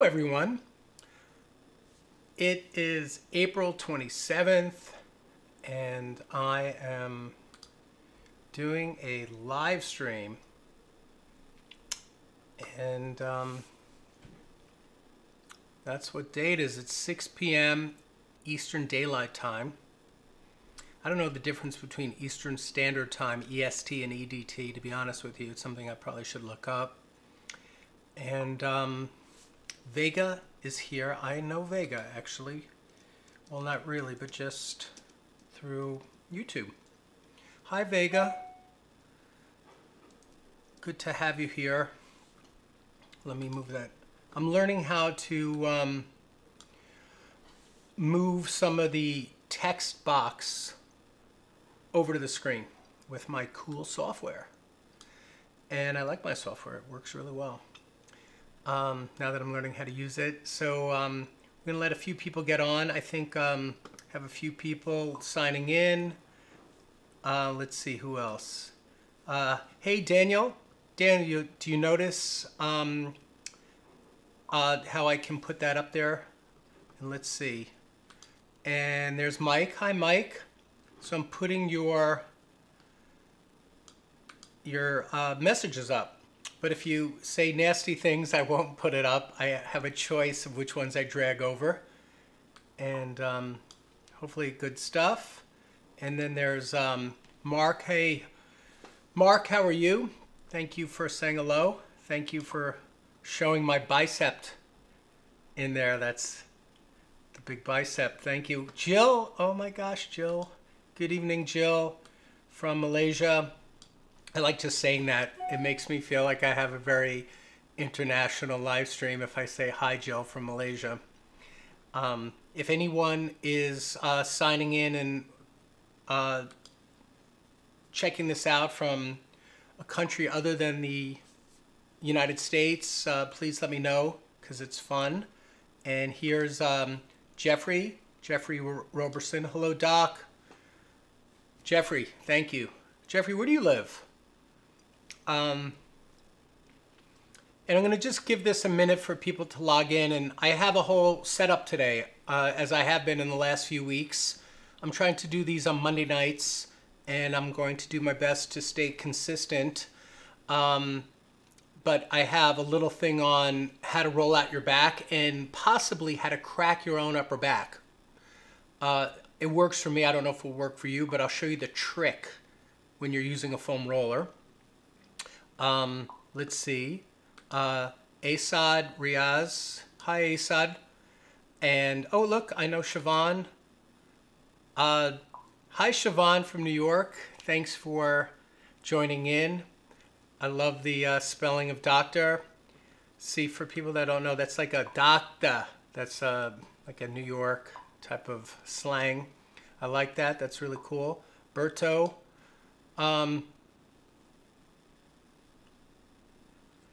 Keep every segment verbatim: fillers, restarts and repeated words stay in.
Hello everyone. It is April twenty-seventh and I am doing a live stream and um, that's what day it is. It's six p m Eastern Daylight Time. I don't know the difference between Eastern Standard Time, E S T, and E D T, to be honest with you. It's something I probably should look up. And um, Vega is here. I know Vega, actually. Well, not really, but just through YouTube. Hi, Vega. Good to have you here. Let me move that. I'm learning how to um, move some of the text box over to the screen with my cool software. And I like my software. It works really well. Um, now that I'm learning how to use it. So um, we're gonna let a few people get on. I think um, have a few people signing in. Uh, let's see who else. Uh, hey, Daniel. Daniel, do you notice um, uh, how I can put that up there? And let's see. And there's Mike. Hi, Mike. So I'm putting your, your uh, messages up. But if you say nasty things, I won't put it up. I have a choice of which ones I drag over. And um, hopefully good stuff. And then there's um, Mark. Hey, Mark, how are you? Thank you for saying hello. Thank you for showing my bicep in there. That's the big bicep. Thank you. Jill. Oh, my gosh, Jill. Good evening, Jill from Malaysia. I like just saying that. It makes me feel like I have a very international live stream if I say hi, Jill from Malaysia. Um, if anyone is uh, signing in and uh, checking this out from a country other than the United States, uh, please let me know because it's fun. And here's um, Jeffrey, Jeffrey Roberson. Hello, Doc. Jeffrey, thank you. Jeffrey, where do you live? Um, and I'm going to just give this a minute for people to log in. And I have a whole setup today, uh, as I have been in the last few weeks. I'm trying to do these on Monday nights, and I'm going to do my best to stay consistent. Um, but I have a little thing on how to roll out your back and possibly how to crack your own upper back. Uh, it works for me. I don't know if it'll work for you, but I'll show you the trick when you're using a foam roller. Um, let's see, uh, Asad Riaz. Hi, Asad. And, oh, look, I know Siobhan. Uh, hi, Siobhan from New York. Thanks for joining in. I love the uh, spelling of doctor. See, for people that don't know, that's like a doctor. That's uh, like a New York type of slang. I like that. That's really cool. Berto. Um,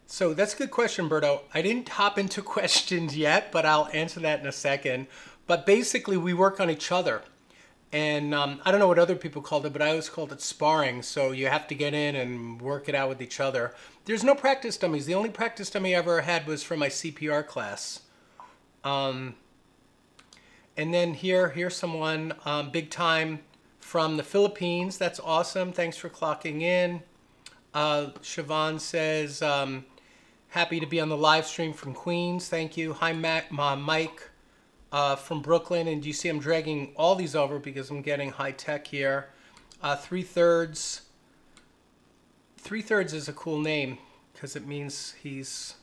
So that's a good question, Berto. I didn't hop into questions yet, but I'll answer that in a second. But basically, we work on each other. And um, I don't know what other people called it, but I always called it sparring. So you have to get in and work it out with each other. There's no practice dummies. The only practice dummy I ever had was for my C P R class. Um, and then here, here's someone um, big time from the Philippines. That's awesome. Thanks for clocking in. Uh, Siobhan says... Um, Happy to be on the live stream from Queens. Thank you. Hi, Matt, Ma, Mike uh, from Brooklyn. And you see I'm dragging all these over because I'm getting high tech here. Uh, three-thirds. Three-thirds is a cool name because it means he's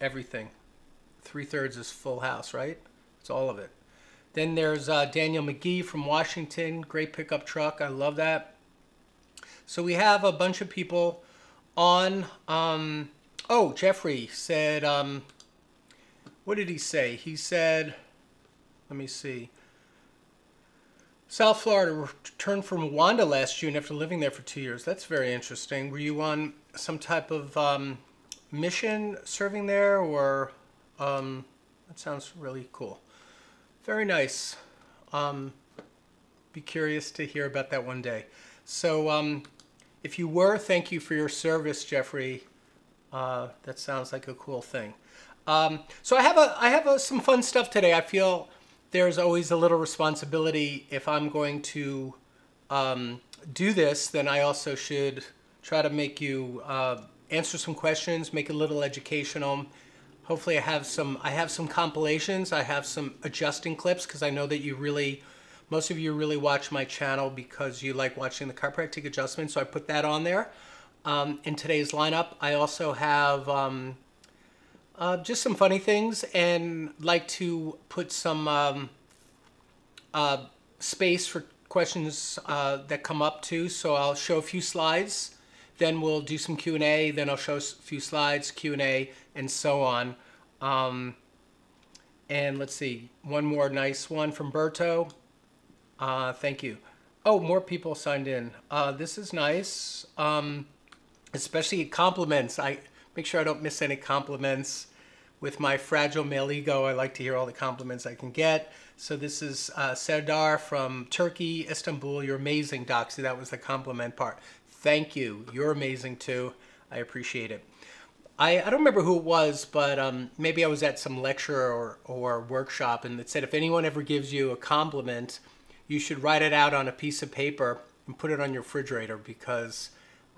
everything. Three-thirds is Full House, right? It's all of it. Then there's uh, Daniel McGee from Washington. Great pickup truck. I love that. So we have a bunch of people on... Um, Oh, Jeffrey said, um, what did he say? He said, let me see. South Florida returned from Rwanda last June after living there for two years. That's very interesting. Were you on some type of um, mission serving there? Or um, that sounds really cool. Very nice. Um, be curious to hear about that one day. So um, if you were, thank you for your service, Jeffrey. Uh, that sounds like a cool thing. Um, so I have a I have a, some fun stuff today. I feel there's always a little responsibility. If I'm going to um, do this, then I also should try to make you uh, answer some questions, make it a little educational. Hopefully I have some I have some compilations. I have some adjusting clips because I know that you really, most of you really watch my channel because you like watching the chiropractic adjustments. So I put that on there. Um, in today's lineup, I also have um, Uh, just some funny things, and like to put some um, uh, space for questions uh, that come up too. So I'll show a few slides, then we'll do some Q and A, then I'll show a few slides, Q and A, and so on. Um, and let's see, one more nice one from Berto. Uh, thank you. Oh, more people signed in. Uh, this is nice, um, especially compliments. I make sure I don't miss any compliments. With my fragile male ego, I like to hear all the compliments I can get. So this is uh, Serdar from Turkey, Istanbul. You're amazing, Doc. See, that was the compliment part. Thank you. You're amazing, too. I appreciate it. I, I don't remember who it was, but um, maybe I was at some lecture or, or workshop, and it said if anyone ever gives you a compliment, you should write it out on a piece of paper and put it on your refrigerator, because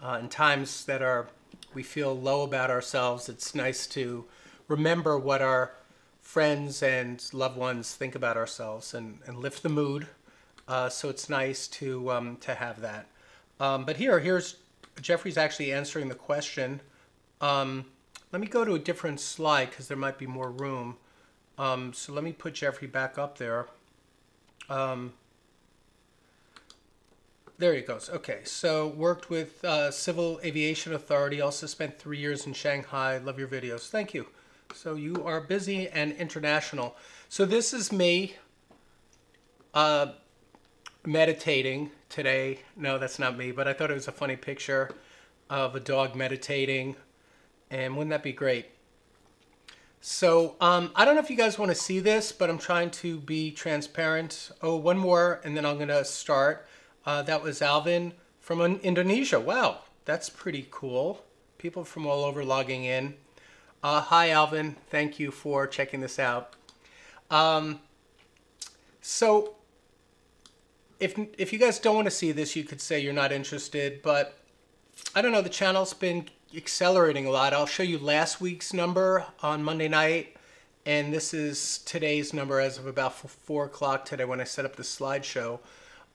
uh, in times that are we feel low about ourselves, it's nice to remember what our friends and loved ones think about ourselves and, and lift the mood. Uh, so it's nice to um, to have that. Um, but here, here's Jeffrey's actually answering the question. Um, let me go to a different slide because there might be more room. Um, so let me put Jeffrey back up there. Um, There he goes. Okay, so worked with uh, Civil Aviation Authority, also spent three years in Shanghai. Love your videos. Thank you. So you are busy and international. So this is me uh, meditating today. No, that's not me, but I thought it was a funny picture of a dog meditating. And wouldn't that be great? So um, I don't know if you guys want to see this, but I'm trying to be transparent. Oh, one more, and then I'm going to start. Uh, that was Alvin from Indonesia. Wow, that's pretty cool. People from all over logging in. Uh, hi, Alvin. Thank you for checking this out. Um, so if, if you guys don't want to see this, you could say you're not interested. But I don't know. The channel's been accelerating a lot. I'll show you last week's number on Monday night. And this is today's number as of about four o'clock today when I set up the slideshow.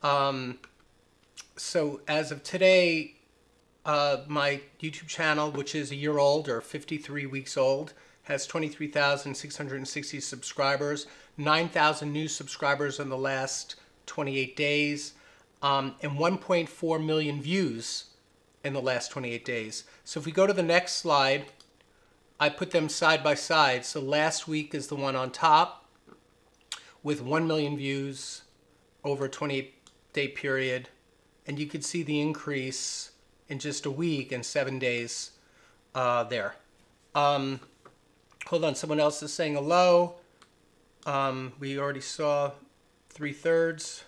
Um, So as of today, uh, my YouTube channel, which is a year old or fifty-three weeks old, has twenty-three thousand six hundred sixty subscribers, nine thousand new subscribers in the last twenty-eight days, um, and one point four million views in the last twenty-eight days. So if we go to the next slide, I put them side by side. So last week is the one on top with one million views over a twenty-eight day period. And you could see the increase in just a week and seven days uh, there. Um, hold on, someone else is saying hello. Um, we already saw three thirds.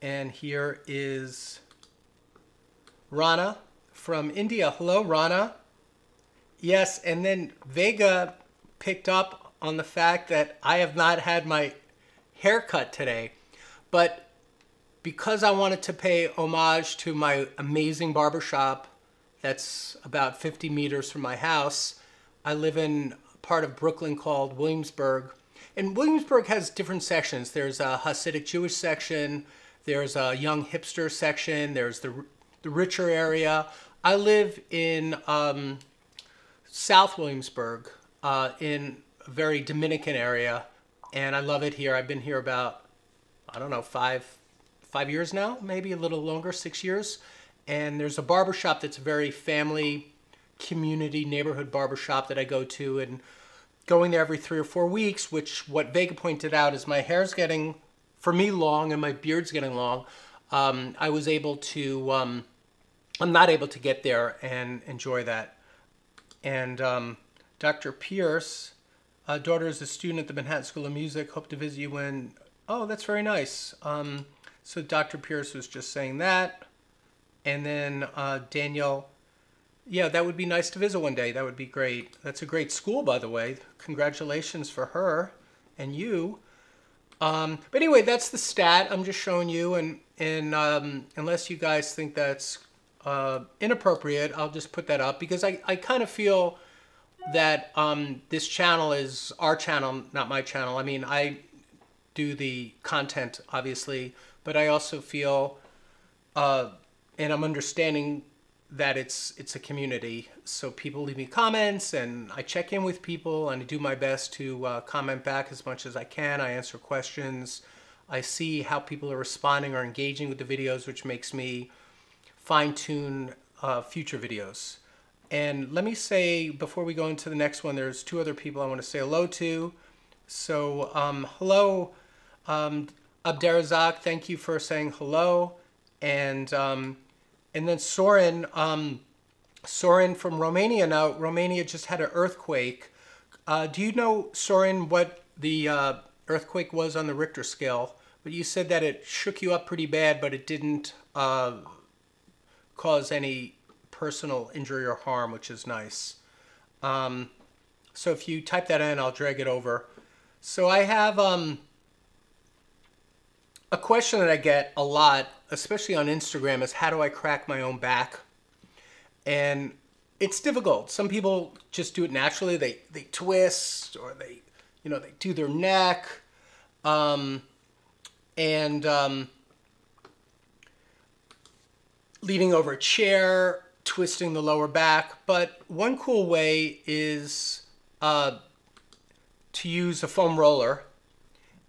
And here is Rana from India. Hello, Rana. Yes, and then Vega picked up on the fact that I have not had my haircut today, but because I wanted to pay homage to my amazing barbershop that's about fifty meters from my house. I live in a part of Brooklyn called Williamsburg. And Williamsburg has different sections. There's a Hasidic Jewish section. There's a young hipster section. There's the, the richer area. I live in um, South Williamsburg uh, in a very Dominican area. And I love it here. I've been here about, I don't know, five Five years now, maybe a little longer, six years. And there's a barbershop that's a very family, community, neighborhood barbershop that I go to, and going there every three or four weeks, which what Vega pointed out is my hair's getting, for me, long and my beard's getting long. Um, I was able to, um, I'm not able to get there and enjoy that. And um, Doctor Pierce, uh, daughter is a student at the Manhattan School of Music. Hope to visit you when, oh, that's very nice. Um, So Doctor Pierce was just saying that. And then uh, Daniel Yeah, that would be nice to visit one day. That would be great. That's a great school, by the way. Congratulations for her and you. Um, but anyway, that's the stat I'm just showing you. And, and um, unless you guys think that's uh, inappropriate, I'll just put that up, because I, I kind of feel that um, this channel is our channel, not my channel. I mean, I do the content, obviously, but I also feel, uh, and I'm understanding that it's it's a community. So people leave me comments, and I check in with people, and I do my best to uh, comment back as much as I can. I answer questions. I see how people are responding or engaging with the videos, which makes me fine-tune uh, future videos. And let me say, before we go into the next one, there's two other people I want to say hello to. So um, hello, um, Abderazak, thank you for saying hello. And um, and then Sorin, um, Sorin from Romania. Now, Romania just had an earthquake. Uh, do you know, Sorin, what the uh, earthquake was on the Richter scale? But you said that it shook you up pretty bad, but it didn't uh, cause any personal injury or harm, which is nice. Um, so if you type that in, I'll drag it over. So I have um, a question that I get a lot, especially on Instagram, is how do I crack my own back? And it's difficult. Some people just do it naturally. They, they twist, or they, you know, they do their neck. Um, and um, leaning over a chair, twisting the lower back. But one cool way is uh, to use a foam roller.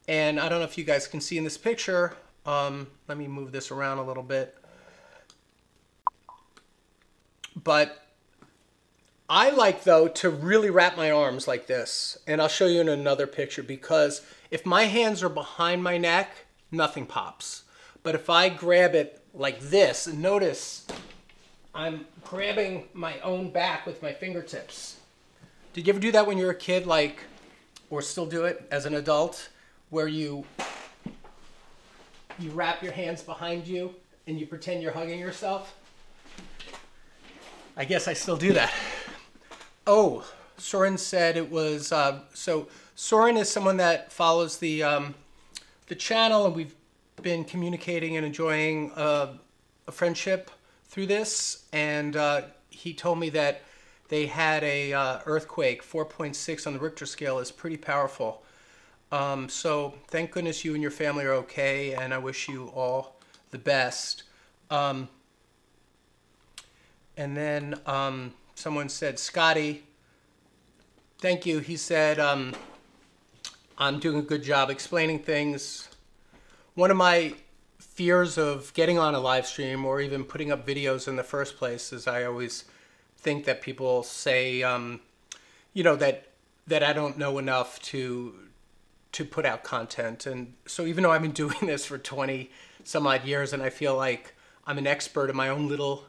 And I don't know if you guys can see in this picture. Um, let me move this around a little bit. But I like, though, to really wrap my arms like this. And I'll show you in another picture, because if my hands are behind my neck, nothing pops. But if I grab it like this, and notice I'm grabbing my own back with my fingertips. Did you ever do that when you were a kid, like, or still do it as an adult, where you you wrap your hands behind you and you pretend you're hugging yourself? I guess I still do that. Oh, Sorin said it was, uh, so Sorin is someone that follows the, um, the channel, and we've been communicating and enjoying uh, a friendship through this. And uh, he told me that they had a uh, earthquake. Four point six on the Richter scale is pretty powerful. Um, so thank goodness you and your family are okay, and I wish you all the best. Um, and then um, someone said, Scotty, thank you. He said, um, I'm doing a good job explaining things. One of my fears of getting on a live stream or even putting up videos in the first place is I always think that people say, um, you know, that that I don't know enough to to put out content. And so even though I've been doing this for twenty some odd years, and I feel like I'm an expert in my own little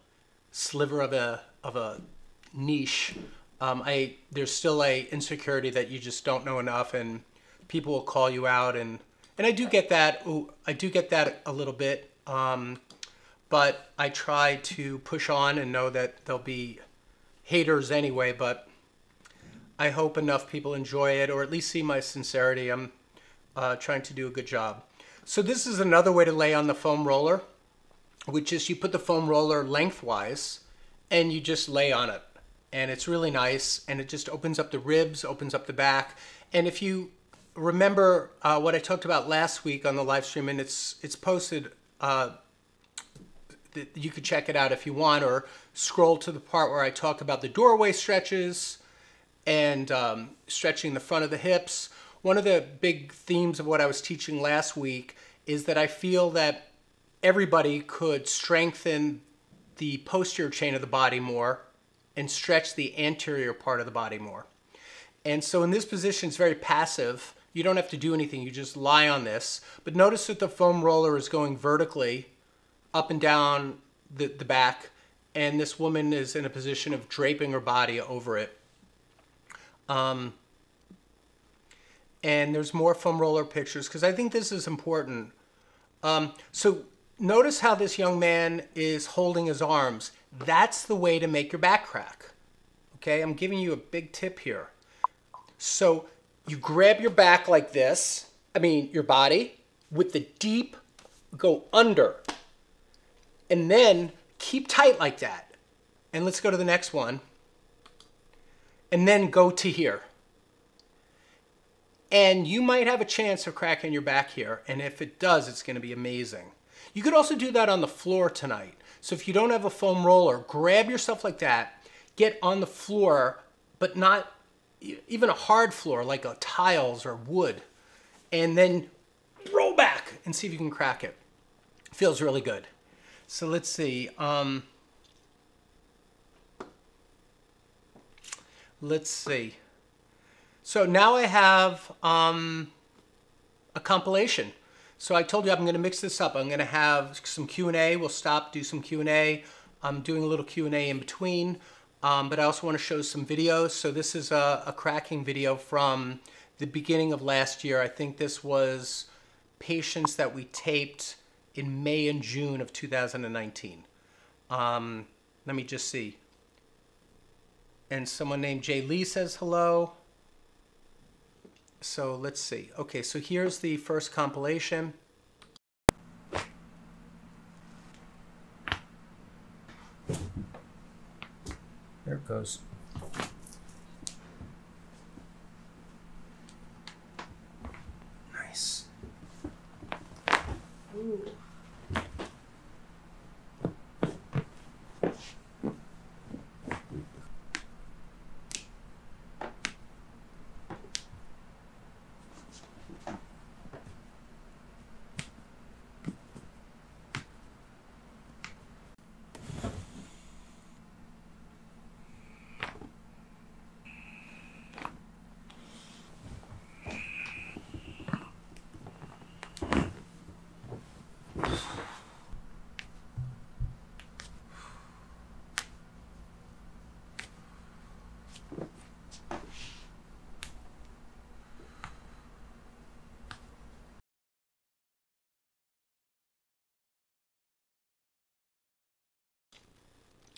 sliver of a of a niche, um, I there's still a insecurity that you just don't know enough, and people will call you out. And And I do get that, ooh, I do get that a little bit, um, but I try to push on and know that there'll be haters anyway, but I hope enough people enjoy it, or at least see my sincerity. I'm uh, trying to do a good job. So this is another way to lay on the foam roller, which is you put the foam roller lengthwise and you just lay on it. And it's really nice, and it just opens up the ribs, opens up the back. And if you remember uh, what I talked about last week on the live stream, and it's it's posted. Uh, you could check it out if you want, or scroll to the part where I talk about the doorway stretches and um, stretching the front of the hips. One of the big themes of what I was teaching last week is that I feel that everybody could strengthen the posterior chain of the body more and stretch the anterior part of the body more. And so in this position, it's very passive. You don't have to do anything, you just lie on this. But notice that the foam roller is going vertically up and down the, the back, and this woman is in a position of draping her body over it. Um, and there's more foam roller pictures, because I think this is important. Um, so Notice how this young man is holding his arms. That's the way to make your back crack. Okay, I'm giving you a big tip here. So you grab your back like this, I mean your body, with the deep, go under, and then keep tight like that. And let's go to the next one. And then go to here. And you might have a chance of cracking your back here. And if it does, it's going to be amazing. You could also do that on the floor tonight. So if you don't have a foam roller, grab yourself like that. Get on the floor, but not even a hard floor, like a tiles or wood. And then roll back and see if you can crack it. Feels really good. So let's see. Um, let's see. So now I have um, a compilation. So I told you I'm going to mix this up. I'm going to have some Q and A. We'll stop, do some Q and A. I'm doing a little Q and A in between. Um, but I also want to show some videos. So this is a, a cracking video from the beginning of last year. I think this was patients that we taped in May and June of two thousand nineteen. Um, let me just see. And someone named Jay Lee says hello. So let's see. Okay, so here's the first compilation. There it goes. Nice. Ooh.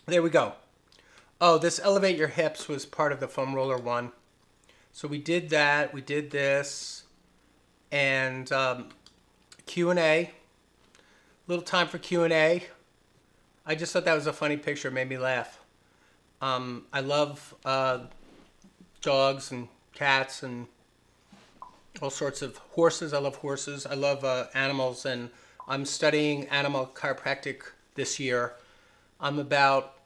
There we go. Oh, this elevate your hips was part of the foam roller one. So we did that. We did this. And um, Q and A. Little time for Q and A. I just thought that was a funny picture. It made me laugh. Um, I love uh, dogs and cats and all sorts of horses. I love horses. I love uh, animals. And I'm studying animal chiropractic this year. I'm about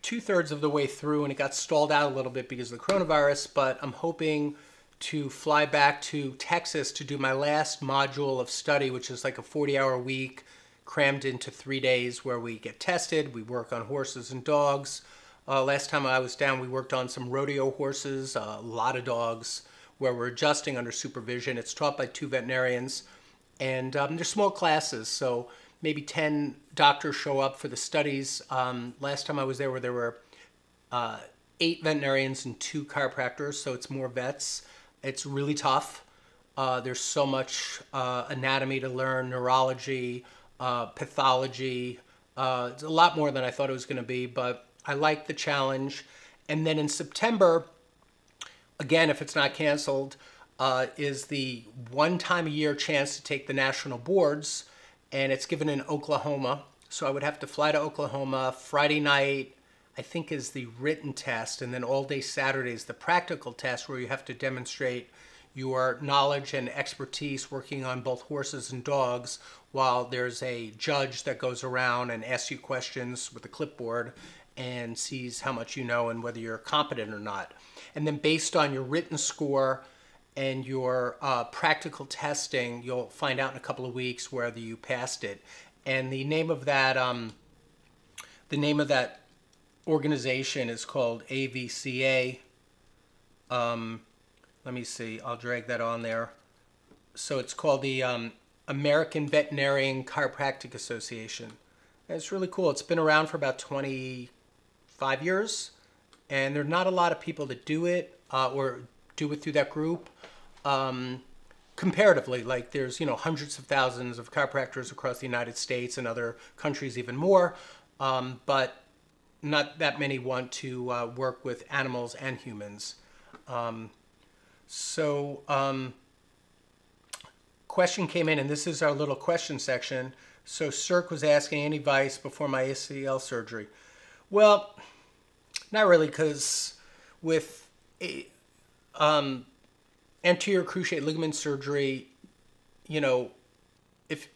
two-thirds of the way through, and it got stalled out a little bit because of the coronavirus, but I'm hoping to fly back to Texas to do my last module of study, which is like a forty-hour week crammed into three days where we get tested, we work on horses and dogs. Uh, last time I was down, we worked on some rodeo horses, uh, a lot of dogs, where we're adjusting under supervision. It's taught by two veterinarians, and um, they're small classes, so maybe ten doctors show up for the studies. Um, last time I was there where there were uh, eight veterinarians and two chiropractors, so it's more vets. It's really tough. Uh, there's so much uh, anatomy to learn, neurology, uh, pathology. Uh, it's a lot more than I thought it was going to be, but I like the challenge. And then in September, again, if it's not canceled, uh, is the one time a year chance to take the national boards. And it's given in Oklahoma. So I would have to fly to Oklahoma. Friday night, I think, is the written test, and then all day Saturday is the practical test where you have to demonstrate your knowledge and expertise working on both horses and dogs while there's a judge that goes around and asks you questions with a clipboard and sees how much you know and whether you're competent or not. And then based on your written score, and your uh, practical testing, you'll find out in a couple of weeks whether you passed it. And the name of that, um, the name of that organization is called A V C A. Um, let me see. I'll drag that on there. So it's called the um, American Veterinary Chiropractic Association. And it's really cool. It's been around for about twenty-five years, and there are not a lot of people that do it uh, or do it through that group. Um, comparatively, like there's, you know, hundreds of thousands of chiropractors across the United States and other countries even more, um, but not that many want to uh, work with animals and humans. Um, so um, question came in, and this is our little question section. So Circ was asking any advice before my A C L surgery. Well, not really, because with a, um, anterior cruciate ligament surgery, you know, if,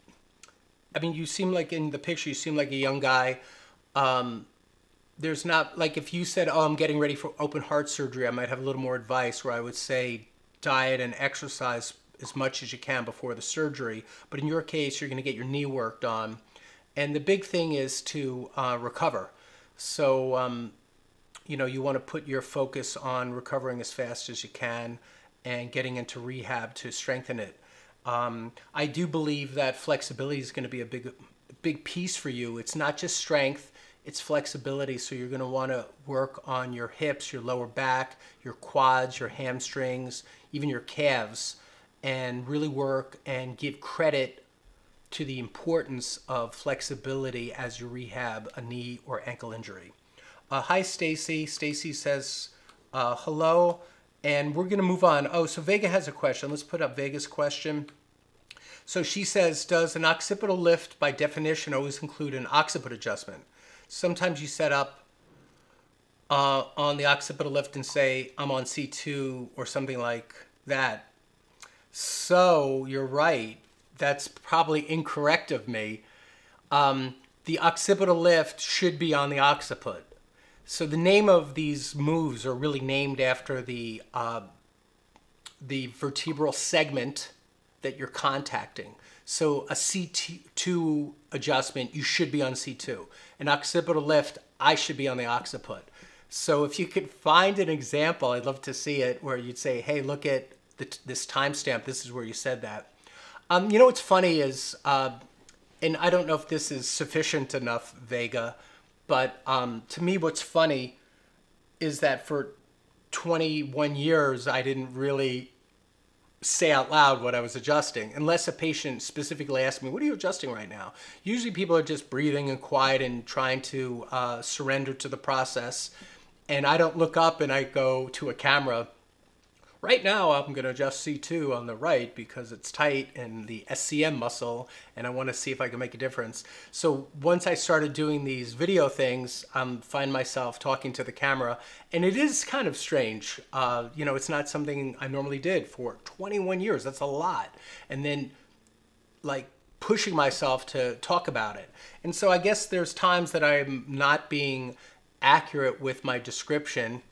I mean, you seem like in the picture, you seem like a young guy. Um, there's not, like if you said, oh, I'm getting ready for open heart surgery, I might have a little more advice where I would say diet and exercise as much as you can before the surgery. But in your case, you're going to get your knee worked on. And the big thing is to uh, recover. So, um, you know, you want to put your focus on recovering as fast as you can and getting into rehab to strengthen it. Um, I do believe that flexibility is going to be a big, big piece for you. It's not just strength, it's flexibility. So you're going to want to work on your hips, your lower back, your quads, your hamstrings, even your calves, and really work and give credit to the importance of flexibility as you rehab a knee or ankle injury. Uh, hi, Stacy. Stacy says, uh, hello. And we're going to move on. Oh, so Vega has a question. Let's put up Vega's question. So she says, does an occipital lift by definition always include an occiput adjustment? Sometimes you set up uh, on the occipital lift and say, I'm on C two or something like that. So you're right. That's probably incorrect of me. Um, the occipital lift should be on the occiput. So the name of these moves are really named after the, uh, the vertebral segment that you're contacting. So a C two adjustment, you should be on C two. An occipital lift, I should be on the occiput. So if you could find an example, I'd love to see it, where you'd say, hey, look at the, this timestamp. This is where you said that. Um, you know what's funny is, uh, and I don't know if this is sufficient enough, Vega, but um, to me, what's funny is that for twenty-one years, I didn't really say out loud what I was adjusting, unless a patient specifically asked me, what are you adjusting right now? Usually people are just breathing and quiet and trying to uh, surrender to the process. And I don't look up and I go to a camera. Right now, I'm going to adjust C two on the right because it's tight and the S C M muscle, and I want to see if I can make a difference. So once I started doing these video things, I um, find myself talking to the camera, and it is kind of strange. Uh, you know, it's not something I normally did for twenty-one years. That's a lot. And then, like, pushing myself to talk about it. And so I guess there's times that I'm not being accurate with my description.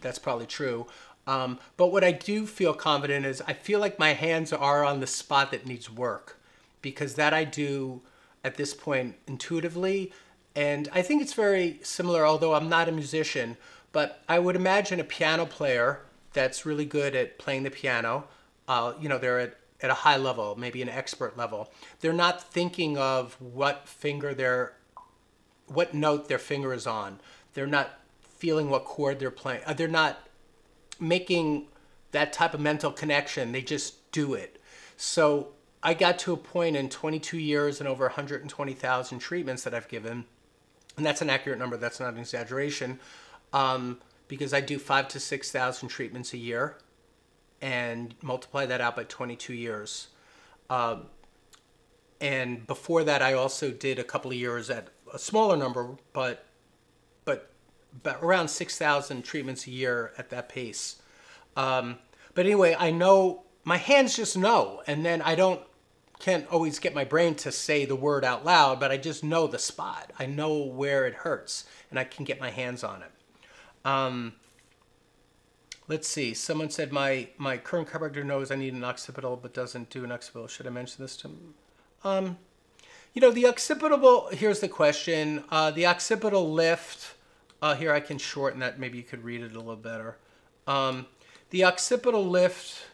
That's probably true. Um, but what I do feel confident is I feel like my hands are on the spot that needs work, because that I do at this point intuitively. And I think it's very similar, although I'm not a musician, but I would imagine a piano player that's really good at playing the piano, uh, you know, they're at, at a high level, maybe an expert level. They're not thinking of what finger they're, what note their finger is on. They're not feeling what chord they're playing. Uh, they're not making that type of mental connection. They just do it. So I got to a point in twenty-two years and over one hundred twenty thousand treatments that I've given, and that's an accurate number, that's not an exaggeration, um, because I do five to six thousand treatments a year and multiply that out by twenty-two years. Uh, and before that, I also did a couple of years at a smaller number, but but around six thousand treatments a year at that pace. Um, but anyway, I know, my hands just know, and then I don't, can't always get my brain to say the word out loud, but I just know the spot. I know where it hurts, and I can get my hands on it. Um, let's see, someone said, my, my current chiropractor knows I need an occipital, but doesn't do an occipital. Should I mention this to him? Um, you know, the occipital, here's the question, uh, the occipital lift, Uh, here, I can shorten that. Maybe you could read it a little better. Um, the occipital lift,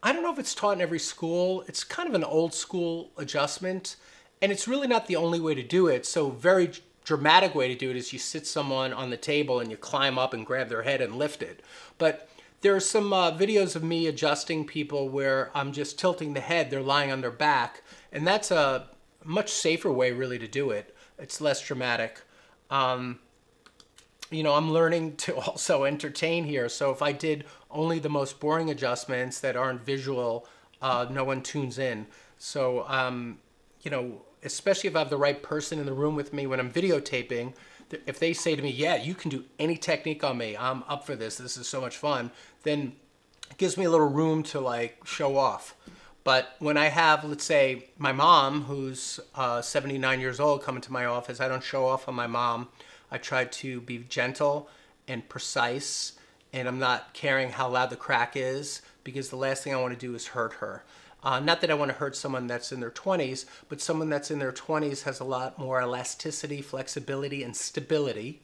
I don't know if it's taught in every school. It's kind of an old school adjustment, and it's really not the only way to do it. So very dramatic way to do it is you sit someone on the table and you climb up and grab their head and lift it. But There are some uh, videos of me adjusting people where I'm just tilting the head, they're lying on their back, and that's a much safer way really to do it. It's less dramatic. Um, you know, I'm learning to also entertain here, so if I did only the most boring adjustments that aren't visual, uh, no one tunes in. So, um, you know, especially if I have the right person in the room with me when I'm videotaping, if they say to me, yeah, you can do any technique on me, I'm up for this, this is so much fun, then it gives me a little room to like show off. But when I have, let's say, my mom, who's uh, seventy-nine years old, coming to my office, I don't show off on my mom. I try to be gentle and precise, and I'm not caring how loud the crack is, because the last thing I want to do is hurt her. Uh, not that I want to hurt someone that's in their twenties, but someone that's in their twenties has a lot more elasticity, flexibility, and stability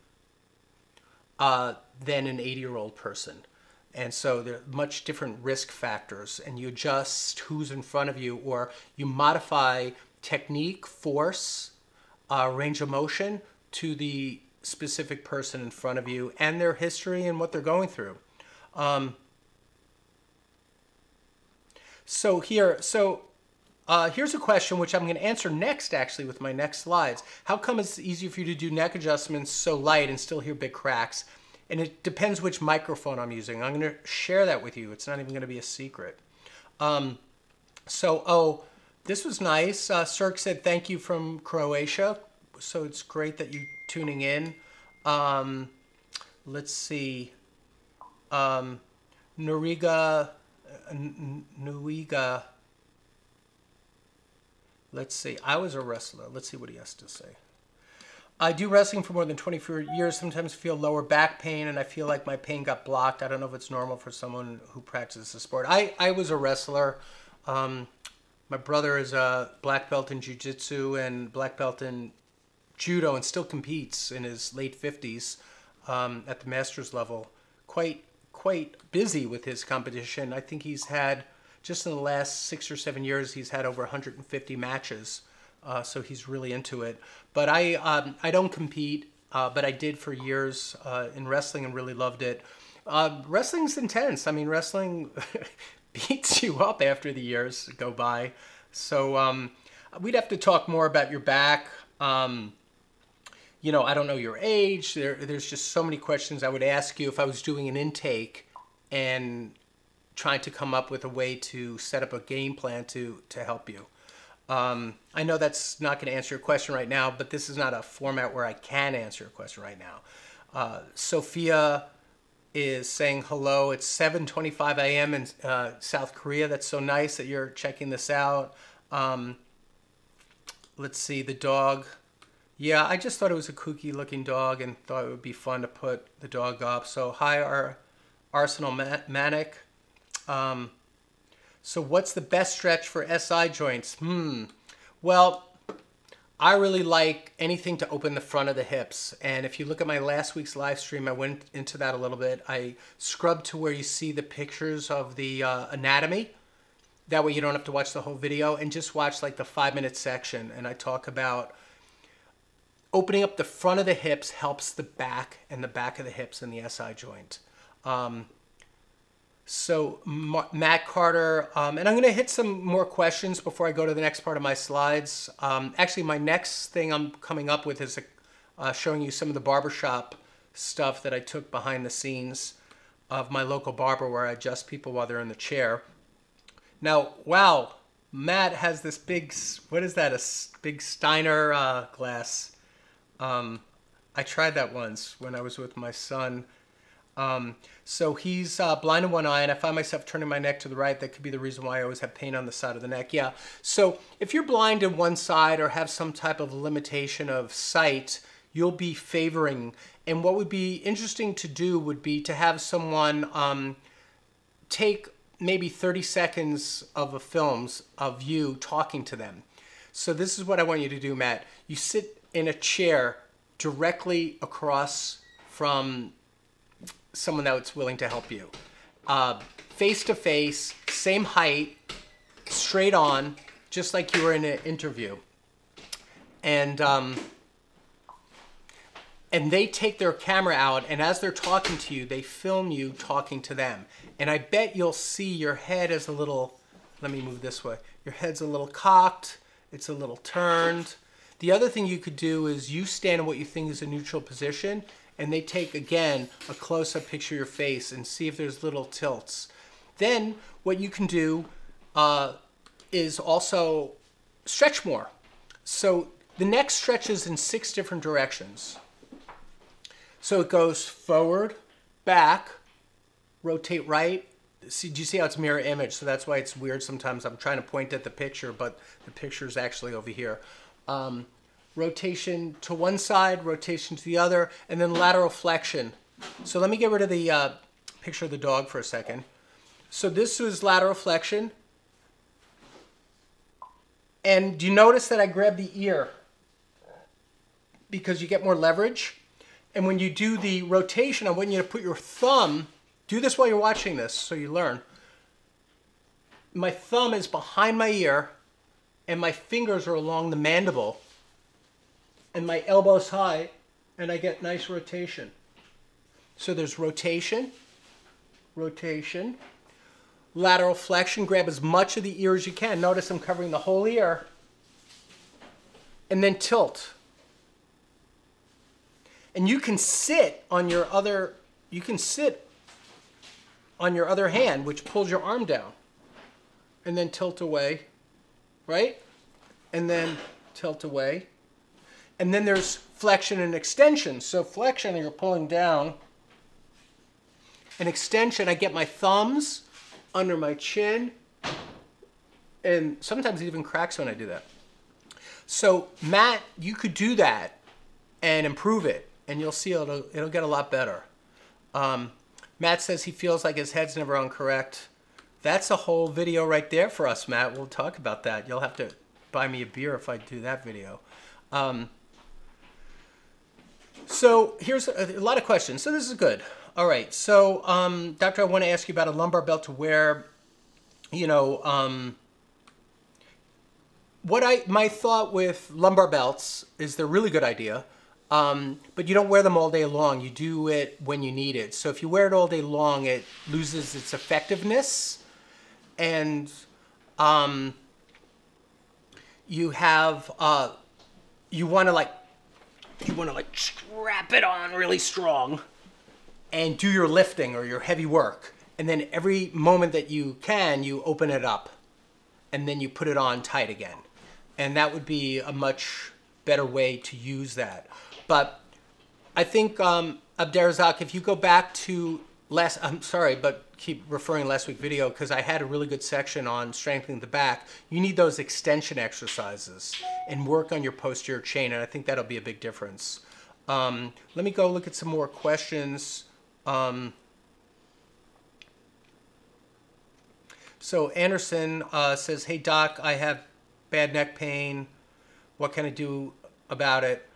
uh, than an eighty-year-old person. And so there are much different risk factors, and you adjust who's in front of you, or you modify technique, force, uh, range of motion to the specific person in front of you and their history and what they're going through. Um, So here, so uh, here's a question which I'm going to answer next, actually, with my next slides. How come it's easier for you to do neck adjustments so light and still hear big cracks? And it depends which microphone I'm using. I'm going to share that with you. It's not even going to be a secret. Um, so, oh, this was nice. Uh, Circ said, thank you from Croatia. So it's great that you're tuning in. Um, let's see. Um, Nurega... Nowiga, let's see, I was a wrestler. Let's see what he has to say. I do wrestling for more than twenty-four years, sometimes feel lower back pain, and I feel like my pain got blocked. I don't know if it's normal for someone who practices the sport. I, I was a wrestler. Um, my brother is a black belt in jiu-jitsu and black belt in judo and still competes in his late fifties um, at the master's level. Quite quite busy with his competition. I think he's had, just in the last six or seven years, he's had over one hundred fifty matches, uh, so he's really into it. But I, um, I don't compete, uh, but I did for years uh, in wrestling and really loved it. Uh, wrestling's intense. I mean, wrestling beats you up after the years go by. So um, we'd have to talk more about your back. Um, You know, I don't know your age. There, there's just so many questions I would ask you if I was doing an intake and trying to come up with a way to set up a game plan to, to help you. Um, I know that's not going to answer your question right now, but this is not a format where I can answer your question right now. Uh, Sophia is saying hello. It's seven twenty-five a m in uh, South Korea. That's so nice that you're checking this out. Um, let's see, the dog... Yeah, I just thought it was a kooky looking dog and thought it would be fun to put the dog up. So hi, our Arsenal Manic. Um, so what's the best stretch for S I joints? Hmm. Well, I really like anything to open the front of the hips. And if you look at my last week's live stream, I went into that a little bit. I scrubbed to where you see the pictures of the uh, anatomy. That way you don't have to watch the whole video, and just watch like the five minute section. And I talk about opening up the front of the hips helps the back and the back of the hips and the S I joint. Um, so Ma Matt Carter, um, and I'm going to hit some more questions before I go to the next part of my slides. Um, actually, my next thing I'm coming up with is uh, showing you some of the barbershop stuff that I took behind the scenes of my local barber, where I adjust people while they're in the chair. Now, wow, Matt has this big, what is that, a big Steiner uh, glass. Um, I tried that once when I was with my son. Um, so he's uh, blind in one eye, and I find myself turning my neck to the right. That could be the reason why I always have pain on the side of the neck. Yeah, so if you're blind in one side or have some type of limitation of sight, you'll be favoring. And what would be interesting to do would be to have someone um, take maybe thirty seconds of a films of you talking to them. So this is what I want you to do, Matt. You sit in a chair directly across from someone that's willing to help you. Uh, face to face, same height, straight on, just like you were in an interview. And um, and they take their camera out, and as they're talking to you, they film you talking to them. And I bet you'll see your head is a little, let me move this way. Your head's a little cocked, it's a little turned. The other thing you could do is you stand in what you think is a neutral position, and they take, again, a close-up picture of your face and see if there's little tilts. Then what you can do uh, is also stretch more. So the neck stretches in six different directions. So it goes forward, back, rotate right. See, do you see how it's mirror image? So that's why it's weird sometimes. I'm trying to point at the picture, but the picture is actually over here. Um, rotation to one side, rotation to the other, and then lateral flexion. So let me get rid of the uh, picture of the dog for a second. So this is lateral flexion. And do you notice that I grab the ear? Because you get more leverage. And when you do the rotation, I want you to put your thumb, do this while you're watching this so you learn. My thumb is behind my ear, and my fingers are along the mandible, and my elbow's high, and I get nice rotation. So there's rotation, rotation, lateral flexion, grab as much of the ear as you can. Notice I'm covering the whole ear, and then tilt. And you can sit on your other, you can sit on your other hand, which pulls your arm down, and then tilt away, right? And then tilt away. And then there's flexion and extension. So flexion, you're pulling down. And extension, I get my thumbs under my chin, and sometimes it even cracks when I do that. So Matt, you could do that and improve it, and you'll see it'll, it'll get a lot better. Um, Matt says he feels like his head's never on correct. That's a whole video right there for us, Matt. We'll talk about that. You'll have to buy me a beer if I do that video. Um, so here's a, a lot of questions. So this is good. All right. So, um, doctor, I want to ask you about a lumbar belt to wear. You know, um, what I my thought with lumbar belts is they're a really good idea. Um, but you don't wear them all day long. You do it when you need it. So if you wear it all day long, it loses its effectiveness, and um, you have uh, you want to like you want to like strap it on really strong, and do your lifting or your heavy work, and then every moment that you can, you open it up, and then you put it on tight again, and that would be a much better way to use that. But I think, um, Abderazak, if you go back to last, I'm sorry, but keep referring last week's video, because I had a really good section on strengthening the back. You need those extension exercises and work on your posterior chain, and I think that'll be a big difference. Um, let me go look at some more questions. Um, so Anderson uh, says, hey, doc, I have bad neck pain. What can I do about it?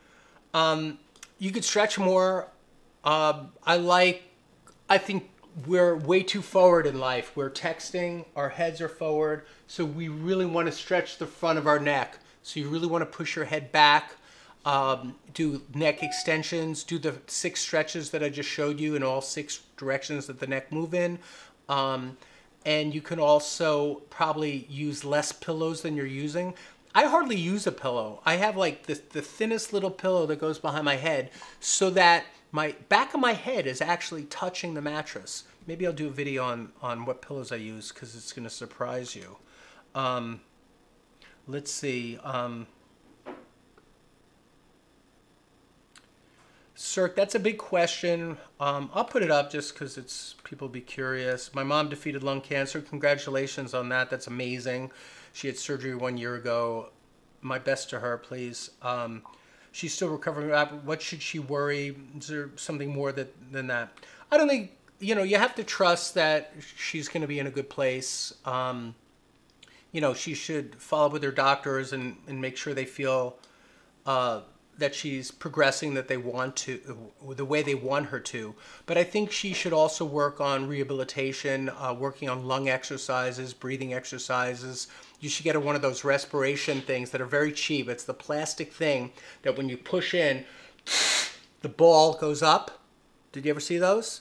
Um, you could stretch more. Uh, I like, I think we're way too forward in life. We're texting, our heads are forward. So we really want to stretch the front of our neck. So you really want to push your head back, um, do neck extensions, do the six stretches that I just showed you in all six directions that the neck move in. Um, and you can also probably use less pillows than you're using. I hardly use a pillow. I have like the, the thinnest little pillow that goes behind my head so that my back of my head is actually touching the mattress. Maybe I'll do a video on, on what pillows I use, because it's going to surprise you. Um, let's see. Um, Circ, that's a big question. Um, I'll put it up just because it's people be curious. My mom defeated lung cancer. Congratulations on that. That's amazing. She had surgery one year ago. My best to her, please. Um, she's still recovering. What should she worry? Is there something more that, than that? I don't think, you know, you have to trust that she's going to be in a good place. Um, you know, she should follow up with her doctors and, and make sure they feel uh, that she's progressing that they want to, the way they want her to. But I think she should also work on rehabilitation, uh, working on lung exercises, breathing exercises. You should get her one of those respiration things that are very cheap. It's the plastic thing that when you push in, the ball goes up. Did you ever see those?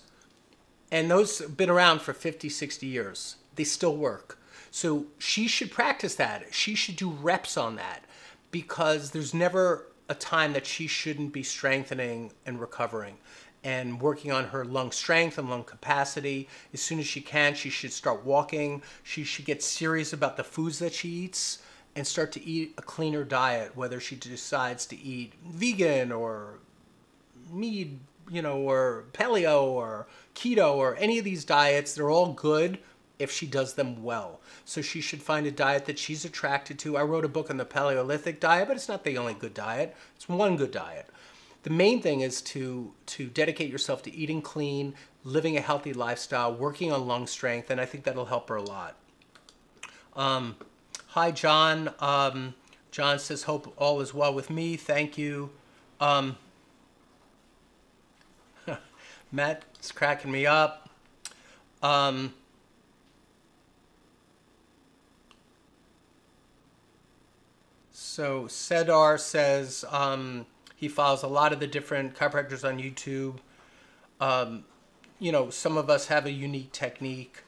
And those have been around for fifty, sixty years. They still work. So she should practice that. She should do reps on that, because there's never a time that she shouldn't be strengthening and recovering and working on her lung strength and lung capacity. As soon as she can, she should start walking. She should get serious about the foods that she eats and start to eat a cleaner diet, whether she decides to eat vegan or meat, you know, or paleo or keto or any of these diets. They're all good if she does them well. So she should find a diet that she's attracted to. I wrote a book on the Paleolithic diet, but it's not the only good diet. It's one good diet. The main thing is to, to dedicate yourself to eating clean, living a healthy lifestyle, working on lung strength, and I think that'll help her a lot. Um, hi, John. Um, John says, hope all is well with me. Thank you. Um, Matt's cracking me up. Um, so Serdar says, um, he follows a lot of the different chiropractors on YouTube. Um, you know, some of us have a unique technique.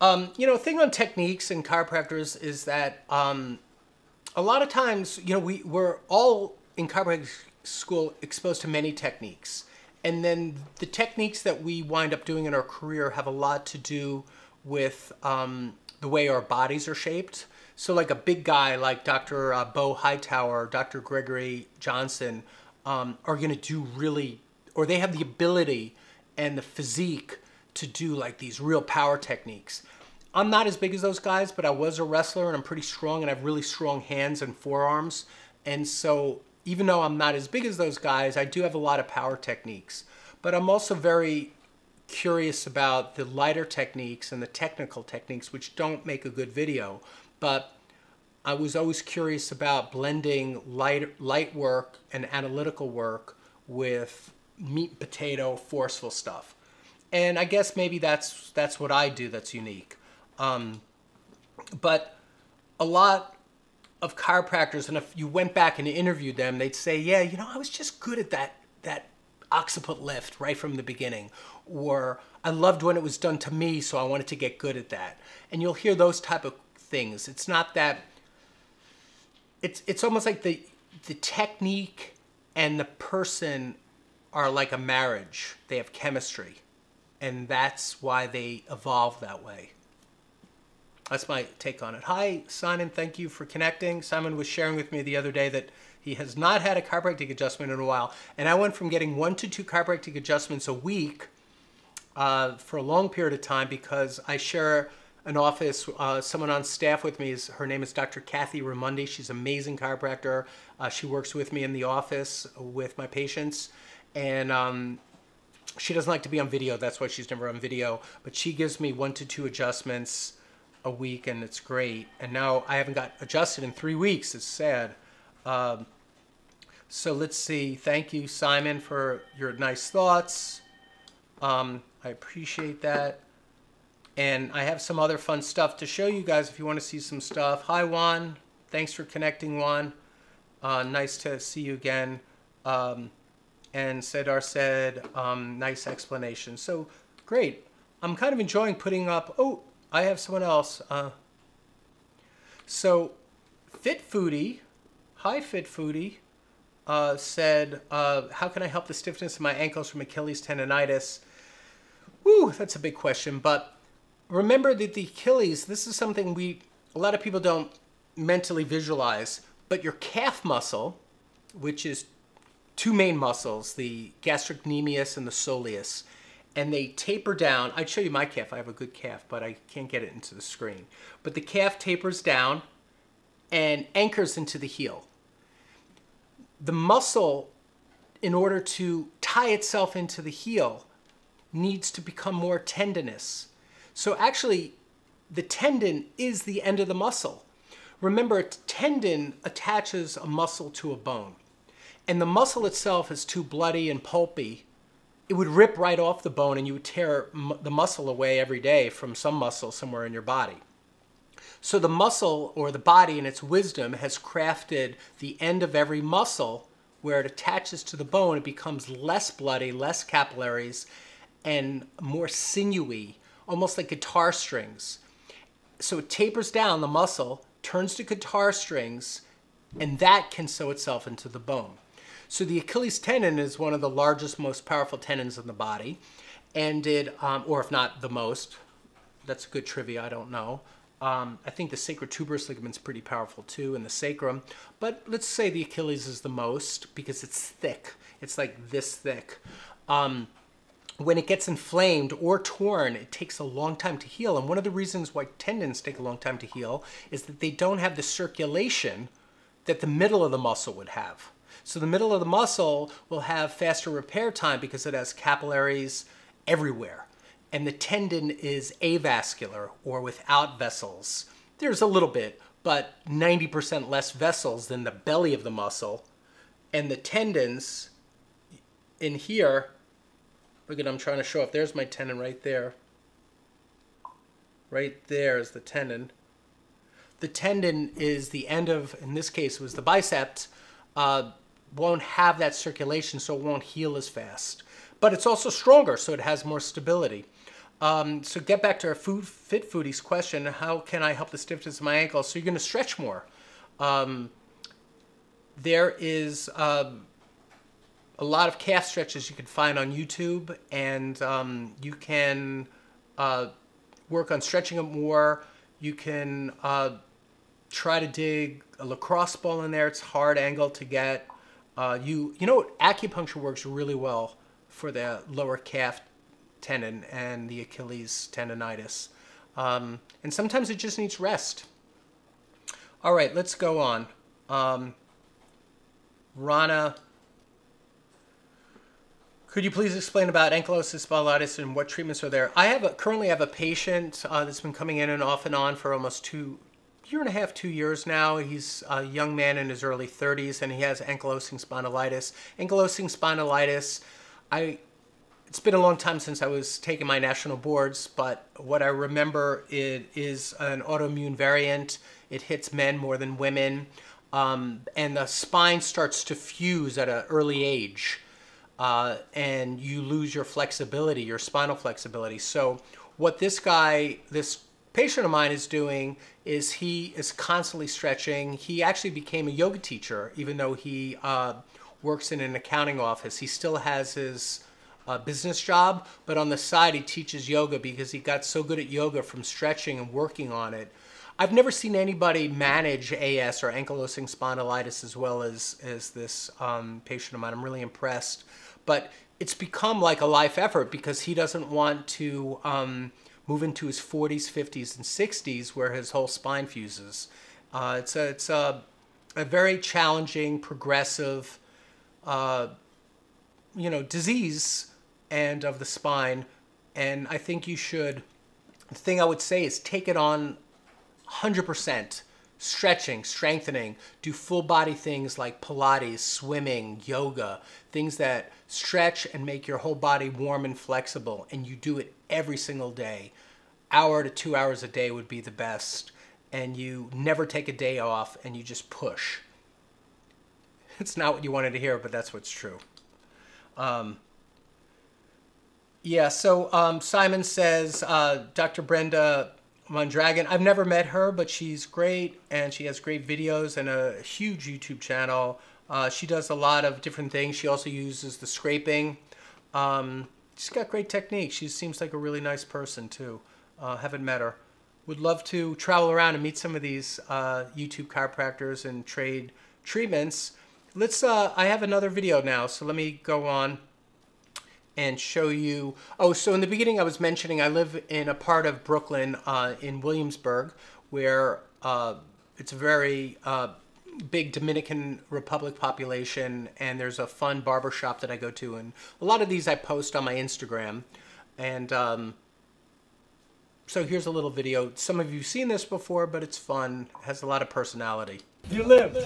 Um, you know, thing on techniques and chiropractors is that um, a lot of times, you know, we, we're all in chiropractic school exposed to many techniques. And then the techniques that we wind up doing in our career have a lot to do with um, the way our bodies are shaped. So like a big guy like Doctor Uh, Bo Hightower, Doctor Gregory Johnson um, are going to do really, or they have the ability and the physique to do like these real power techniques. I'm not as big as those guys, but I was a wrestler and I'm pretty strong and I have really strong hands and forearms. And so even though I'm not as big as those guys, I do have a lot of power techniques. But I'm also very curious about the lighter techniques and the technical techniques, which don't make a good video. But I was always curious about blending light, light work and analytical work with meat and potato forceful stuff. And I guess maybe that's, that's what I do that's unique. Um, but a lot of chiropractors, and if you went back and interviewed them, they'd say, yeah, you know, I was just good at that, that occiput lift right from the beginning. Or I loved when it was done to me, so I wanted to get good at that. And you'll hear those type of things. It's not that, it's it's almost like the the technique and the person are like a marriage. They have chemistry, and that's why they evolve that way. That's my take on it. Hi, Simon. Thank you for connecting. Simon was sharing with me the other day that he has not had a chiropractic adjustment in a while, and I went from getting one to two chiropractic adjustments a week uh, for a long period of time because I share an office, uh, someone on staff with me, is, her name is Doctor Kathy Ramundi. She's an amazing chiropractor. Uh, she works with me in the office with my patients. And um, she doesn't like to be on video. That's why she's never on video. But she gives me one to two adjustments a week, and it's great. And now I haven't got adjusted in three weeks. It's sad. Um, so let's see. Thank you, Simon, for your nice thoughts. Um, I appreciate that. And I have some other fun stuff to show you guys if you want to see some stuff. Hi, Juan. Thanks for connecting, Juan. Uh, nice to see you again. Um, and Serdar said, um, nice explanation. So, great. I'm kind of enjoying putting up... Oh, I have someone else. Uh, so, Fit Foodie. Hi, Fit Foodie. Uh, said, uh, how can I help the stiffness in my ankles from Achilles tendonitis? Woo, that's a big question, but... Remember that the Achilles, this is something we, a lot of people don't mentally visualize, but your calf muscle, which is two main muscles, the gastric nemius and the soleus, and they taper down. I'd show you my calf. I have a good calf, but I can't get it into the screen. But the calf tapers down and anchors into the heel. The muscle, in order to tie itself into the heel, needs to become more tendinous. So actually, the tendon is the end of the muscle. Remember, a tendon attaches a muscle to a bone. And the muscle itself is too bloody and pulpy. It would rip right off the bone, and you would tear the muscle away every day from some muscle somewhere in your body. So the muscle, or the body in its wisdom, has crafted the end of every muscle where it attaches to the bone, it becomes less bloody, less capillaries, and more sinewy, almost like guitar strings. So it tapers down the muscle, turns to guitar strings, and that can sew itself into the bone. So the Achilles tendon is one of the largest, most powerful tendons in the body, and it, um, or if not the most, that's a good trivia, I don't know. Um, I think the sacrotuberous ligament's pretty powerful too, and the sacrum, but let's say the Achilles is the most because it's thick. It's like this thick. Um, when it gets inflamed or torn, it takes a long time to heal. And one of the reasons why tendons take a long time to heal is that they don't have the circulation that the middle of the muscle would have. So the middle of the muscle will have faster repair time because it has capillaries everywhere. And the tendon is avascular, or without vessels. There's a little bit, but ninety percent less vessels than the belly of the muscle. And the tendons in here, look at, I'm trying to show off, there's my tendon right there. Right there is the tendon. The tendon is the end of, in this case, it was the biceps, uh, won't have that circulation, so it won't heal as fast. But it's also stronger, so it has more stability. Um, so get back to our food, Fit Foodie's question, how can I help the stiffness of my ankle? So you're going to stretch more. Um, there is um, a lot of calf stretches you can find on YouTube, and um, you can uh, work on stretching them more. You can uh, try to dig a lacrosse ball in there. It's a hard angle to get. Uh, you, you know, acupuncture works really well for the lower calf tendon and the Achilles tendonitis. Um, and sometimes it just needs rest. All right, let's go on. Um, Rana, could you please explain about ankylosis spondylitis and what treatments are there? I have a, currently have a patient uh, that's been coming in and off and on for almost two, year and a half, two years now. He's a young man in his early thirties, and he has ankylosing spondylitis. Ankylosing spondylitis, I, it's been a long time since I was taking my national boards, but what I remember it is an autoimmune variant. It hits men more than women, um, and the spine starts to fuse at an early age, uh, and you lose your flexibility, your spinal flexibility. So what this guy, this patient of mine is doing is he is constantly stretching. He actually became a yoga teacher, even though he uh, works in an accounting office. He still has his uh, business job, but on the side he teaches yoga because he got so good at yoga from stretching and working on it. I've never seen anybody manage A S or ankylosing spondylitis as well as, as this um, patient of mine. I'm really impressed. But it's become like a life effort because he doesn't want to um, move into his forties, fifties, and sixties where his whole spine fuses. Uh, it's a, it's a, a very challenging, progressive, Uh, you know, disease and of the spine. And I think you should, the thing I would say is take it on one hundred percent, stretching, strengthening, do full body things like Pilates, swimming, yoga, things that stretch and make your whole body warm and flexible. And you do it every single day. Hour to two hours a day would be the best. And you never take a day off and you just push. It's not what you wanted to hear, but that's what's true. Um, yeah, so um, Simon says, uh, Doctor Brenda Mondragon, I've never met her, but she's great, and she has great videos and a huge YouTube channel. Uh, she does a lot of different things. She also uses the scraping. Um, she's got great technique. She seems like a really nice person, too. Uh, haven't met her. Would love to travel around and meet some of these uh, YouTube chiropractors and trade treatments. Let's, uh, I have another video now, so let me go on and show you. Oh, so in the beginning I was mentioning I live in a part of Brooklyn uh, in Williamsburg where uh, it's a very uh, big Dominican Republic population, and there's a fun barbershop that I go to, and a lot of these I post on my Instagram. And um, so here's a little video. Some of you have seen this before, but it's fun. It has a lot of personality. You live.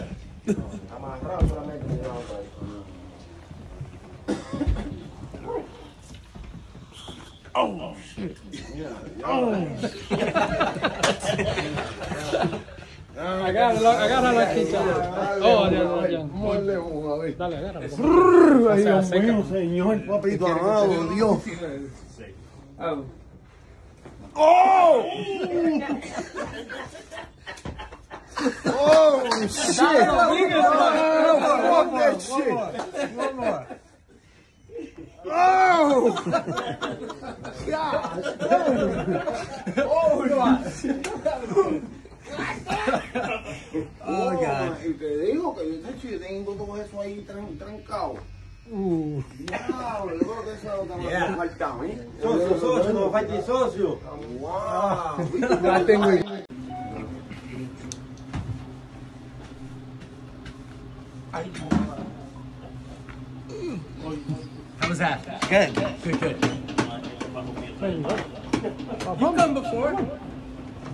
Oh shit. Yeah. Oh. I Agárralo, agárralo aquí, chaval. Oh, Dios mío. Muérdelo, dale, agárralo. Ay, Dios mío, Señor. Papito amado, Dios. ¡Oh! Oh, shit! I that shit! One more. Oh! God! Oh, oh, God. Te digo que yo te chiringo todo eso ahí trancado. Uh. Wow, yo creo que eso es lo que me falta a mí. Socio, socio, no falta el socio. Wow. Ya tengo el... How was that? Good. Good, good. You've come before.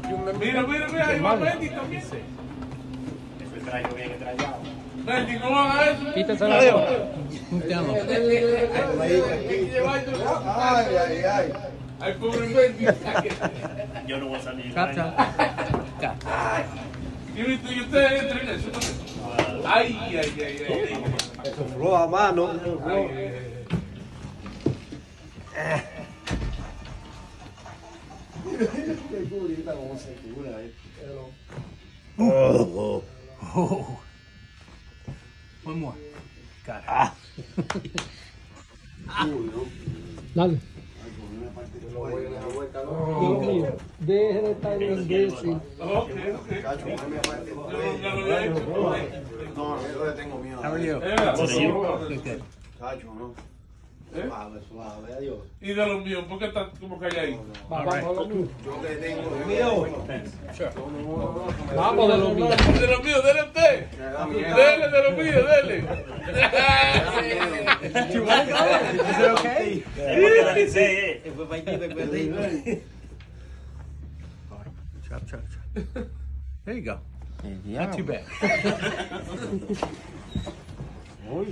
You remember? Mira, mira, mira, ahí va Randy también. Eso extraño, bien extrañado. Randy, ¿cómo va eso? Quítaselo. Te amo. Ay, ay, ay. Ay, pobre Randy. Yo no voy a salir. Capta. Capta. Y ustedes entren eso también. Ay, ay, ay, ay. Eso fló a mano. Oh, oh. One more. Got it. Ah. Dale. Deje de estar imbécil. No, yo le tengo miedo. How are you? Cacho, ¿no? Suave, suave, adiós. Y de los míos, ¿por qué estás como calladito? Yo le tengo miedo. Vamos de los míos. De los míos, dele usted. Dele de los míos, dele. Is it okay? Chop, chop, chop. There you go. Yeah. Not too bad. Oh,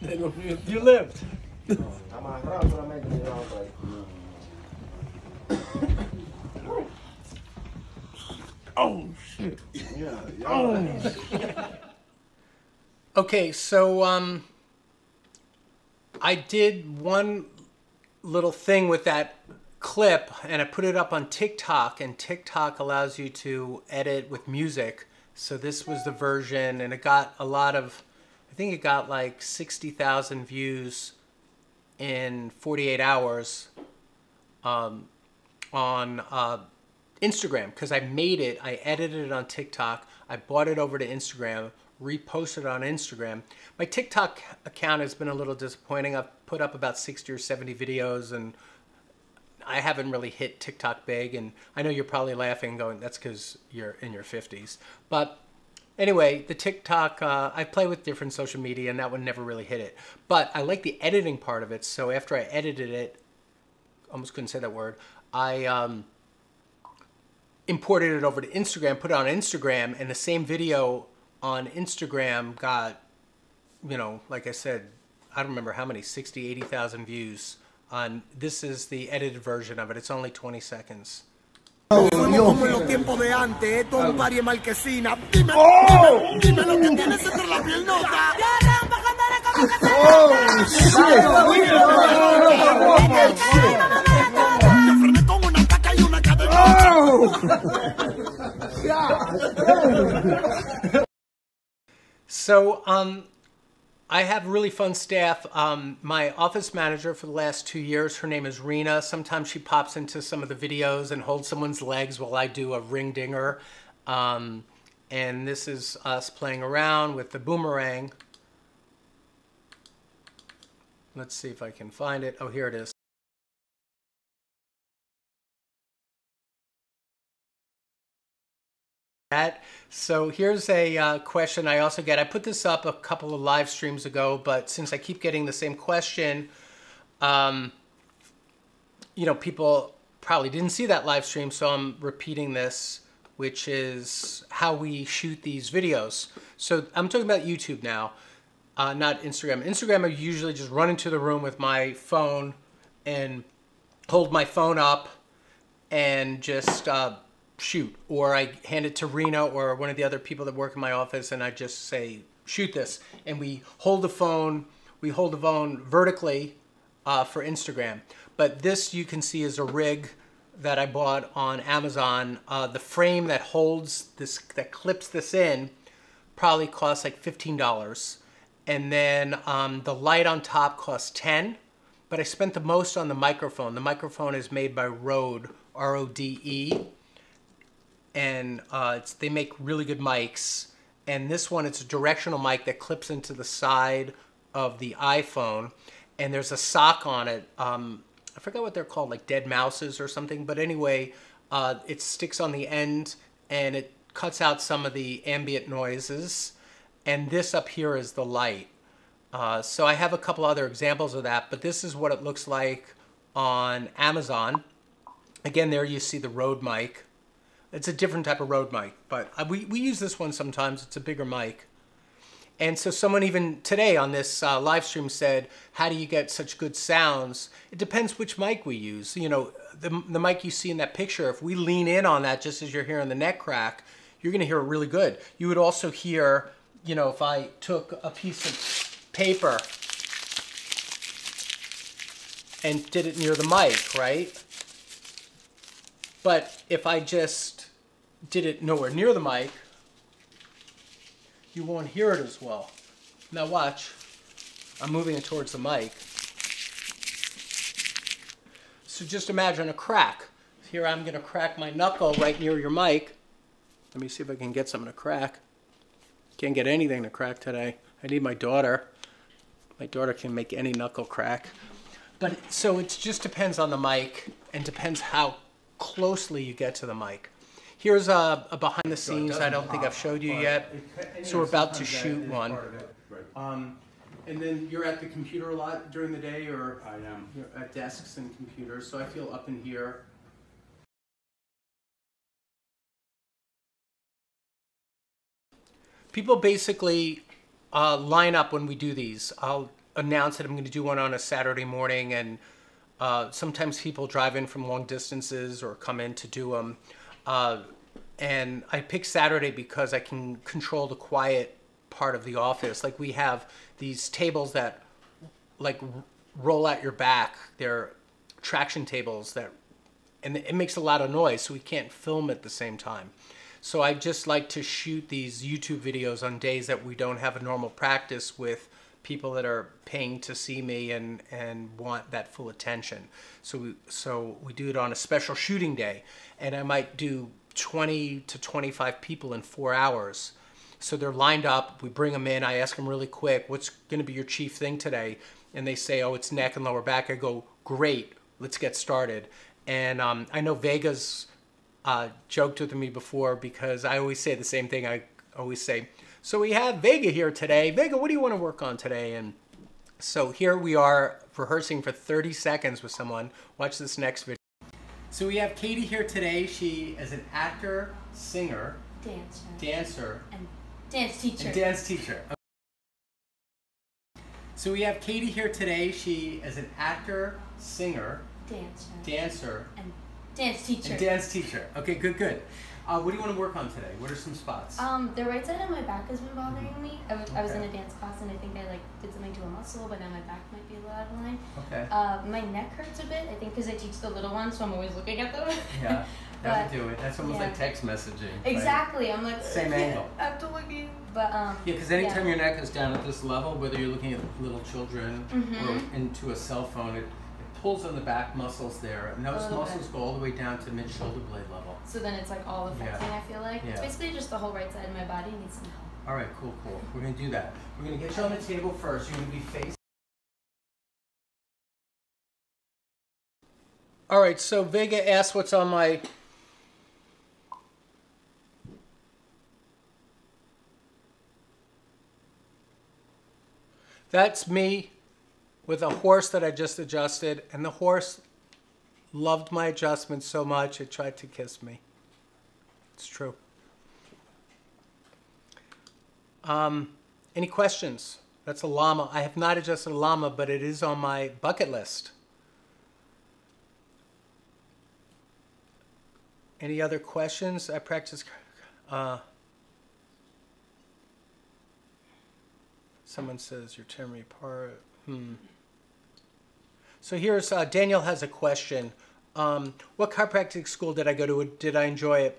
yeah. You lived. Oh, shit. Yeah, yeah. Oh. Okay, so, um... I did one little thing with that clip and I put it up on TikTok, and TikTok allows you to edit with music. So this was the version, and it got a lot of, I think it got like sixty thousand views in forty-eight hours um, on uh, Instagram, because I made it, I edited it on TikTok, I bought it over to Instagram, reposted on Instagram. My TikTok account has been a little disappointing. I've put up about sixty or seventy videos and I haven't really hit TikTok big. And I know you're probably laughing going, that's because you're in your fifties. But anyway, the TikTok, uh, I play with different social media and that one never really hit it. But I like the editing part of it. So after I edited it, almost couldn't say that word, I um, imported it over to Instagram, put it on Instagram, and the same video on Instagram got, you know, like I said, I don't remember how many, sixty, eighty thousand views on, this is the edited version of it. It's only twenty seconds. Oh, oh. So um, I have really fun staff. Um, my office manager for the last two years, her name is Rena. Sometimes she pops into some of the videos and holds someone's legs while I do a ring dinger. Um, and this is us playing around with the boomerang. Let's see if I can find it. Oh, here it is. That. So here's a uh, question I also get. I put this up a couple of live streams ago, but since I keep getting the same question, um, you know, people probably didn't see that live stream, so I'm repeating this, which is how we shoot these videos. So I'm talking about YouTube now, uh, not Instagram. Instagram, I usually just run into the room with my phone and hold my phone up and just... Uh, shoot, or I hand it to Rena or one of the other people that work in my office, and I just say, shoot this. And we hold the phone, we hold the phone vertically uh, for Instagram. But this you can see is a rig that I bought on Amazon. Uh, the frame that holds this, that clips this in, probably costs like fifteen dollars. And then um, the light on top costs ten, but I spent the most on the microphone. The microphone is made by Rode, R O D E, and uh, it's, they make really good mics. And this one, it's a directional mic that clips into the side of the iPhone, and there's a sock on it. Um, I forgot what they're called, like dead mouses or something, but anyway, uh, it sticks on the end and it cuts out some of the ambient noises. And this up here is the light. Uh, so I have a couple other examples of that, but this is what it looks like on Amazon. Again, there you see the Rode mic. It's a different type of Rode mic, but we, we use this one sometimes. It's a bigger mic. And so someone even today on this uh, live stream said, how do you get such good sounds? It depends which mic we use. You know, the, the mic you see in that picture, if we lean in on that just as you're hearing the neck crack, you're going to hear it really good. You would also hear, you know, if I took a piece of paper and did it near the mic, right? But if I just did it nowhere near the mic, you won't hear it as well. Now watch, I'm moving it towards the mic. So just imagine a crack. Here I'm gonna crack my knuckle right near your mic. Let me see if I can get something to crack. Can't get anything to crack today. I need my daughter. My daughter can make any knuckle crack. But so it just depends on the mic and depends how closely you get to the mic. Here's a, a behind the scenes I don't think I've showed you yet. So we're about to shoot one. Um, and then you're at the computer a lot during the day, or I am at desks and computers. So I feel up in here. People basically uh, line up when we do these. I'll announce that I'm going to do one on a Saturday morning, and uh, sometimes people drive in from long distances or come in to do them. Uh, and I pick Saturday because I can control the quiet part of the office. Like we have these tables that like roll out your back. They're traction tables that, and it makes a lot of noise, so we can't film at the same time. So I just like to shoot these YouTube videos on days that we don't have a normal practice with people that are paying to see me and, and want that full attention. So we, so we do it on a special shooting day, and I might do twenty to twenty-five people in four hours. So they're lined up, we bring them in, I ask them really quick, what's gonna be your chief thing today? And they say, oh, it's neck and lower back. I go, great, let's get started. And um, I know Vega's Uh, joked with me before because I always say the same thing. I always say, so we have Vega here today. Vega, what do you want to work on today? And so here we are rehearsing for thirty seconds with someone. Watch this next video. So we have Katie here today. She is an actor, singer, dancer, dancer, and dance teacher. And dance teacher. Okay. So we have Katie here today. She is an actor, singer, dancer, dancer, and dance teacher. And dance teacher. Okay, good, good. Uh, what do you want to work on today? What are some spots? Um, the right side of my back has been bothering me. I was, okay. I was in a dance class and I think I like did something to a muscle, but now my back might be a little out of line. Okay. Uh, my neck hurts a bit, I think, because I teach the little ones, so I'm always looking at them. Yeah, that would do it. That's almost yeah. like text messaging. Exactly. Right? I'm like, same angle. I have to look at you. But, um, yeah, because anytime yeah. your neck is down at this level, whether you're looking at little children mm-hmm. or into a cell phone, it pulls on the back muscles there, and those muscles bit. go all the way down to mid-shoulder blade level. So then it's like all affecting, yeah. I feel like. Yeah. It's basically just the whole right side of my body needs some help. All right, cool, cool. We're going to do that. We're going to get you on the table first. You're going to be facing. All right, so Vega asked what's on my... That's me. With a horse that I just adjusted, and the horse loved my adjustment so much it tried to kiss me. It's true. Um, any questions? That's a llama. I have not adjusted a llama, but it is on my bucket list. Any other questions? I practice uh, someone says you're tearing me apart. Hmm. So here's uh, Daniel has a question. Um, what chiropractic school did I go to? Did I enjoy it?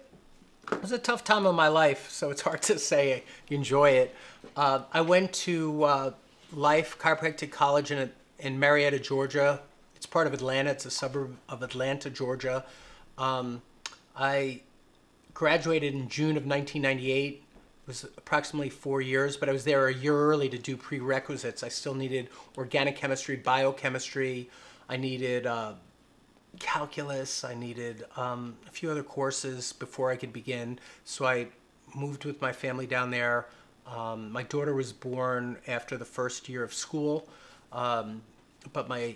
It was a tough time of my life, so it's hard to say I enjoy it. Uh, I went to uh, Life Chiropractic College in, in Marietta, Georgia. It's part of Atlanta. It's a suburb of Atlanta, Georgia. Um, I graduated in June of nineteen ninety-eight. It was approximately four years, but I was there a year early to do prerequisites. I still needed organic chemistry, biochemistry. I needed uh, calculus. I needed um, a few other courses before I could begin. So I moved with my family down there. Um, my daughter was born after the first year of school, um, but my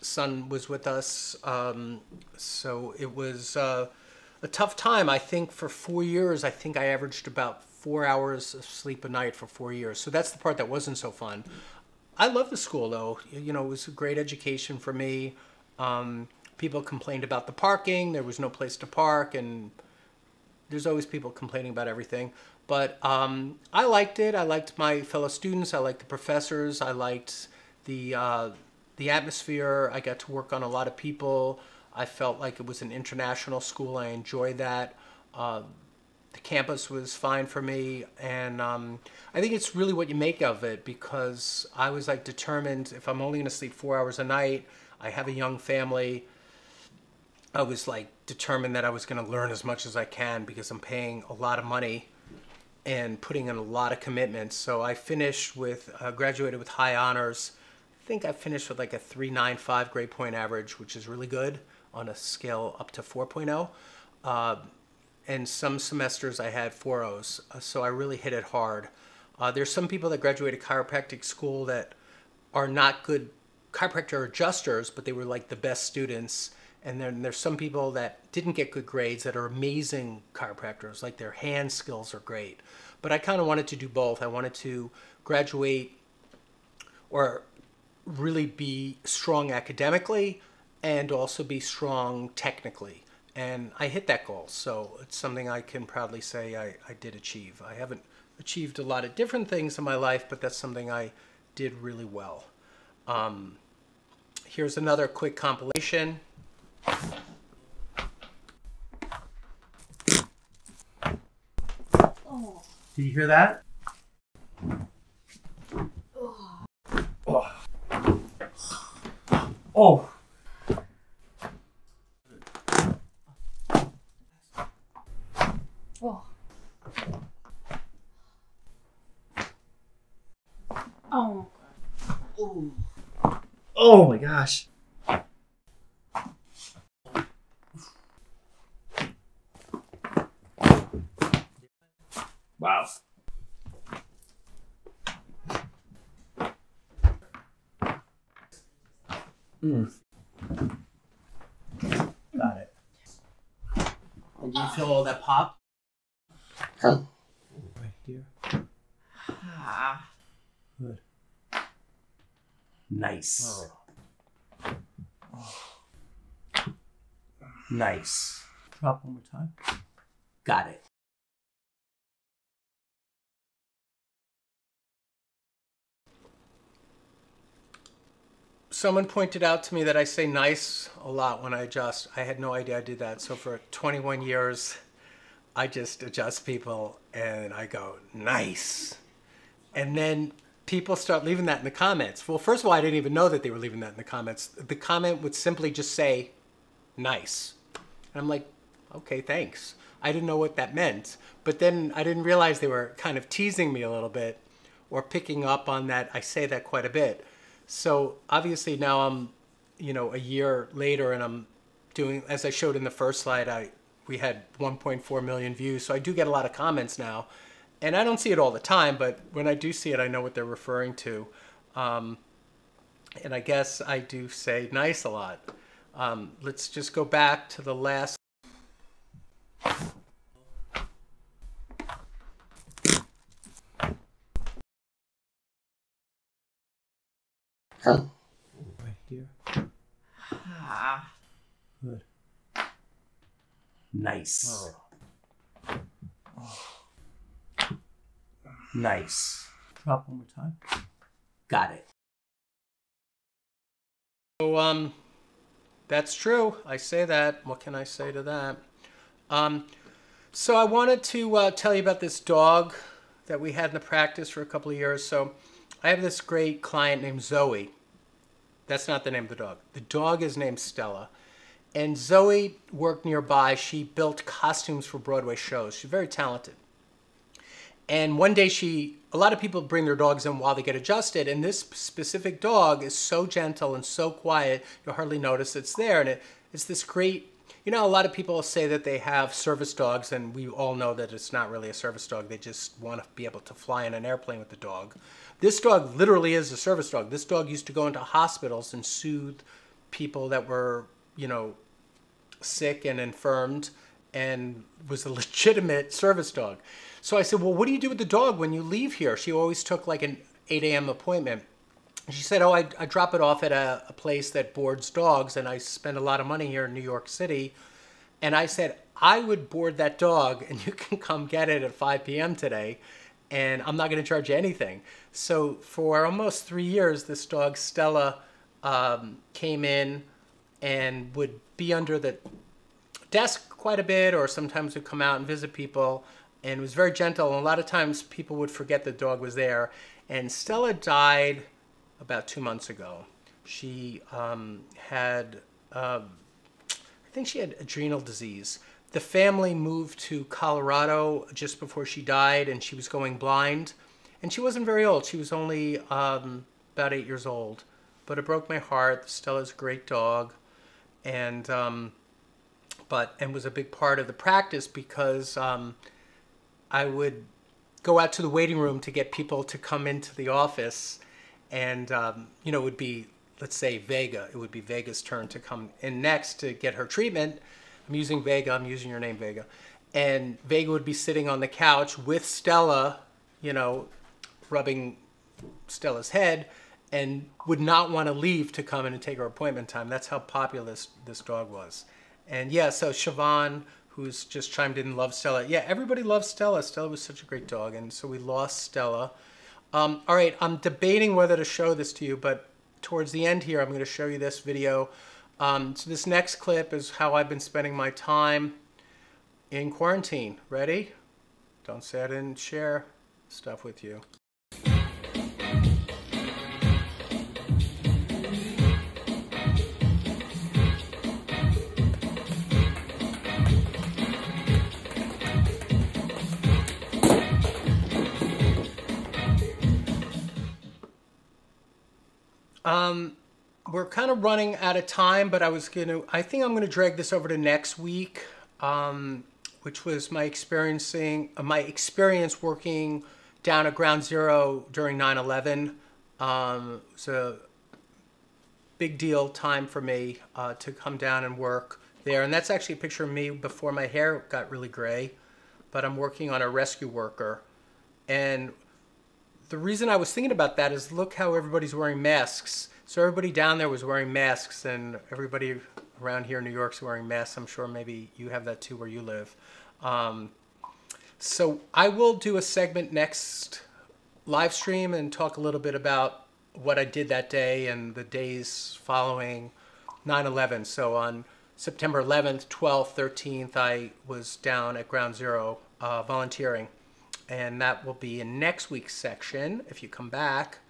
son was with us. Um, so it was... Uh, A tough time. I think for four years, I think I averaged about four hours of sleep a night for four years. So that's the part that wasn't so fun. I love the school, though. You know, it was a great education for me. Um, people complained about the parking. There was no place to park, and there's always people complaining about everything. But um, I liked it. I liked my fellow students. I liked the professors. I liked the uh, the atmosphere. I got to work on a lot of people. I felt like it was an international school. I enjoyed that. Uh, the campus was fine for me. And um, I think it's really what you make of it, because I was like determined, if I'm only gonna sleep four hours a night, I have a young family, I was like determined that I was gonna learn as much as I can, because I'm paying a lot of money and putting in a lot of commitments. So I finished with, uh, graduated with high honors. I think I finished with like a three ninety-five grade point average, which is really good, on a scale up to four point oh. Uh, and some semesters I had four ohs, so I really hit it hard. Uh, there's some people that graduated chiropractic school that are not good chiropractor adjusters, but they were like the best students. And then there's some people that didn't get good grades that are amazing chiropractors, like their hand skills are great. But I kind of wanted to do both. I wanted to graduate or really be strong academically, and also be strong technically. And I hit that goal, so it's something I can proudly say I, I did achieve. I haven't achieved a lot of different things in my life, but that's something I did really well. Um, here's another quick compilation. Oh. Did you hear that? Oh. Oh. Oh. Oh. Oh. Ooh. Oh my gosh. Wow. Mm. Got it. Did you feel all that pop? Right here. Ah. Good. Nice. Oh. Oh. Nice. Drop one more time. Got it. Someone pointed out to me that I say nice a lot when I adjust. I had no idea I did that. So for twenty-one years, I just adjust people and I go, nice. And then people start leaving that in the comments. Well, first of all, I didn't even know that they were leaving that in the comments. The comment would simply just say, nice. And I'm like, okay, thanks. I didn't know what that meant. But then I didn't realize they were kind of teasing me a little bit or picking up on that. I say that quite a bit. So obviously now I'm, you know, a year later and I'm doing, as I showed in the first slide, I, we had one point four million views, so I do get a lot of comments now. And I don't see it all the time, but when I do see it, I know what they're referring to. Um, and I guess I do say nice a lot. Um, let's just go back to the last. Right here. Ah. Good. Nice. Oh. Oh. Nice. Drop one more time. Got it. So, um, that's true. I say that. What can I say to that? Um, so I wanted to uh, tell you about this dog that we had in the practice for a couple of years. So I have this great client named Zoe. That's not the name of the dog. The dog is named Stella. And Zoe worked nearby. She built costumes for Broadway shows. She's very talented. And one day she, a lot of people bring their dogs in while they get adjusted, and this specific dog is so gentle and so quiet, you'll hardly notice it's there. And it, it's this great, you know, a lot of people say that they have service dogs, and we all know that it's not really a service dog. They just want to be able to fly in an airplane with the dog. This dog literally is a service dog. This dog used to go into hospitals and soothe people that were, you know, sick and infirmed, and was a legitimate service dog. So I said, well, what do you do with the dog when you leave here? She always took like an eight A M appointment. She said, oh, I, I drop it off at a, a place that boards dogs, and I spend a lot of money here in New York City. And I said, I would board that dog, and you can come get it at five P M today, and I'm not gonna charge you anything. So for almost three years, this dog, Stella, um, came in and would be under the desk quite a bit, or sometimes would come out and visit people, and was very gentle, and a lot of times people would forget the dog was there. And Stella died about two months ago. She um, had, um, I think she had adrenal disease. The family moved to Colorado just before she died, and she was going blind, and she wasn't very old. She was only um, about eight years old, but it broke my heart. Stella's a great dog, and um, But and was a big part of the practice, because um, I would go out to the waiting room to get people to come into the office, and um, you know, it would be, let's say, Vega. It would be Vega's turn to come in next to get her treatment. I'm using Vega. I'm using your name, Vega. And Vega would be sitting on the couch with Stella, you know, rubbing Stella's head, and would not want to leave to come in and take her appointment time. That's how popular this, this dog was. And yeah, so Siobhan, who's just chimed in, loves Stella. Yeah, everybody loves Stella. Stella was such a great dog, and so we lost Stella. Um, all right, I'm debating whether to show this to you, but towards the end here, I'm going to show you this video. Um, so this next clip is how I've been spending my time in quarantine. Ready? Don't say I didn't share stuff with you. Um, we're kind of running out of time, but I was going to, I think I'm going to drag this over to next week, um, which was my experiencing, uh, my experience working down at Ground Zero during nine eleven. Um, it was a big deal time for me, uh, to come down and work there. And that's actually a picture of me before my hair got really gray, but I'm working on a rescue worker. And the reason I was thinking about that is, look how everybody's wearing masks. So everybody down there was wearing masks, and everybody around here in New York's wearing masks. I'm sure maybe you have that too where you live. Um, so I will do a segment next live stream and talk a little bit about what I did that day and the days following nine eleven. So on September eleventh, twelfth, thirteenth, I was down at Ground Zero uh, volunteering. And that will be in next week's section if you come back,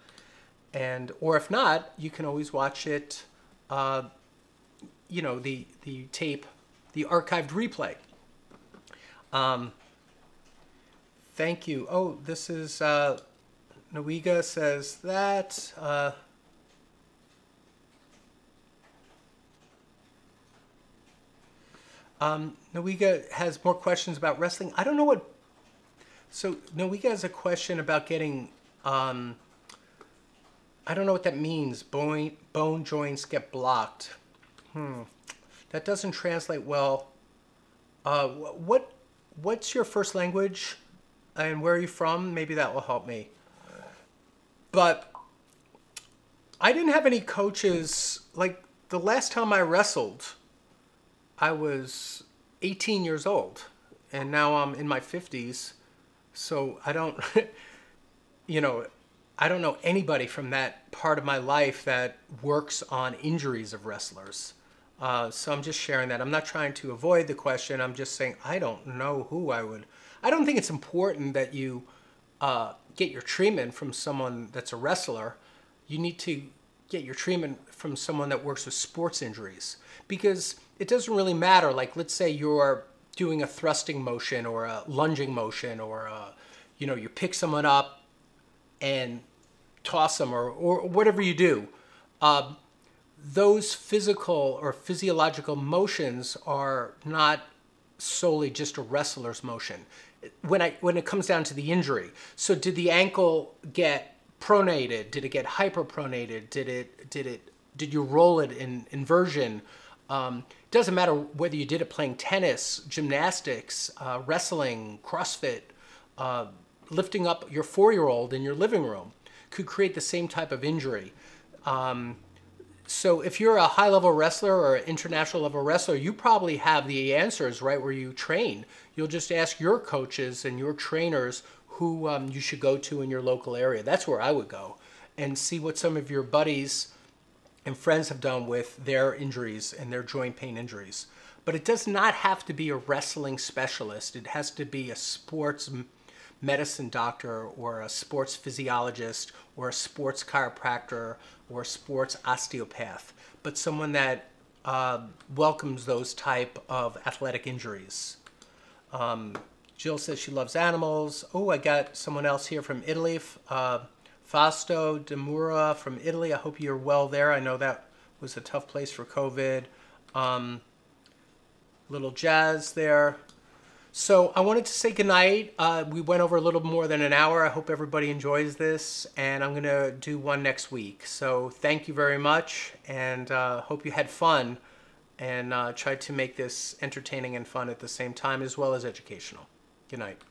and or if not, you can always watch it, uh, you know, the the tape, the archived replay. Um, thank you. Oh, this is uh, Nowiga says that. Uh, um, Nowiga has more questions about wrestling. I don't know what. So Nowiga has a question about getting, um, I don't know what that means, bone, bone joints get blocked. Hmm, that doesn't translate well. Uh, what, what's your first language and where are you from? Maybe that will help me. But I didn't have any coaches. Like the last time I wrestled, I was eighteen years old, and now I'm in my fifties, so I don't, you know, I don't know anybody from that part of my life that works on injuries of wrestlers. Uh, so I'm just sharing that. I'm not trying to avoid the question. I'm just saying I don't know who I would. I don't think it's important that you uh, get your treatment from someone that's a wrestler. You need to get your treatment from someone that works with sports injuries, because it doesn't really matter. Like, let's say you're doing a thrusting motion or a lunging motion, or a, you know, you pick someone up and toss them, or, or whatever you do, uh, those physical or physiological motions are not solely just a wrestler's motion when, I, when it comes down to the injury. So did the ankle get pronated? Did it get hyperpronated? Did it, did it, did you roll it in inversion? Um, it doesn't matter whether you did it playing tennis, gymnastics, uh, wrestling, CrossFit. uh, lifting up your four-year-old in your living room could create the same type of injury. Um, so if you're a high-level wrestler or an international-level wrestler, you probably have the answers right where you train. You'll just ask your coaches and your trainers who um, you should go to in your local area. That's where I would go, and see what some of your buddies and friends have done with their injuries and their joint pain injuries. But it does not have to be a wrestling specialist. It has to be a sports medicine doctor, or a sports physiologist, or a sports chiropractor, or a sports osteopath, but someone that uh, welcomes those type of athletic injuries. Um, Jill says she loves animals. Oh, I got someone else here from Italy, uh, Fausto Demura from Italy. I hope you're well there. I know that was a tough place for COVID. Um, little Jazz there. So I wanted to say goodnight. Uh, we went over a little more than an hour. I hope everybody enjoys this, and I'm going to do one next week. So thank you very much, and uh, hope you had fun, and uh, tried to make this entertaining and fun at the same time, as well as educational. Good night.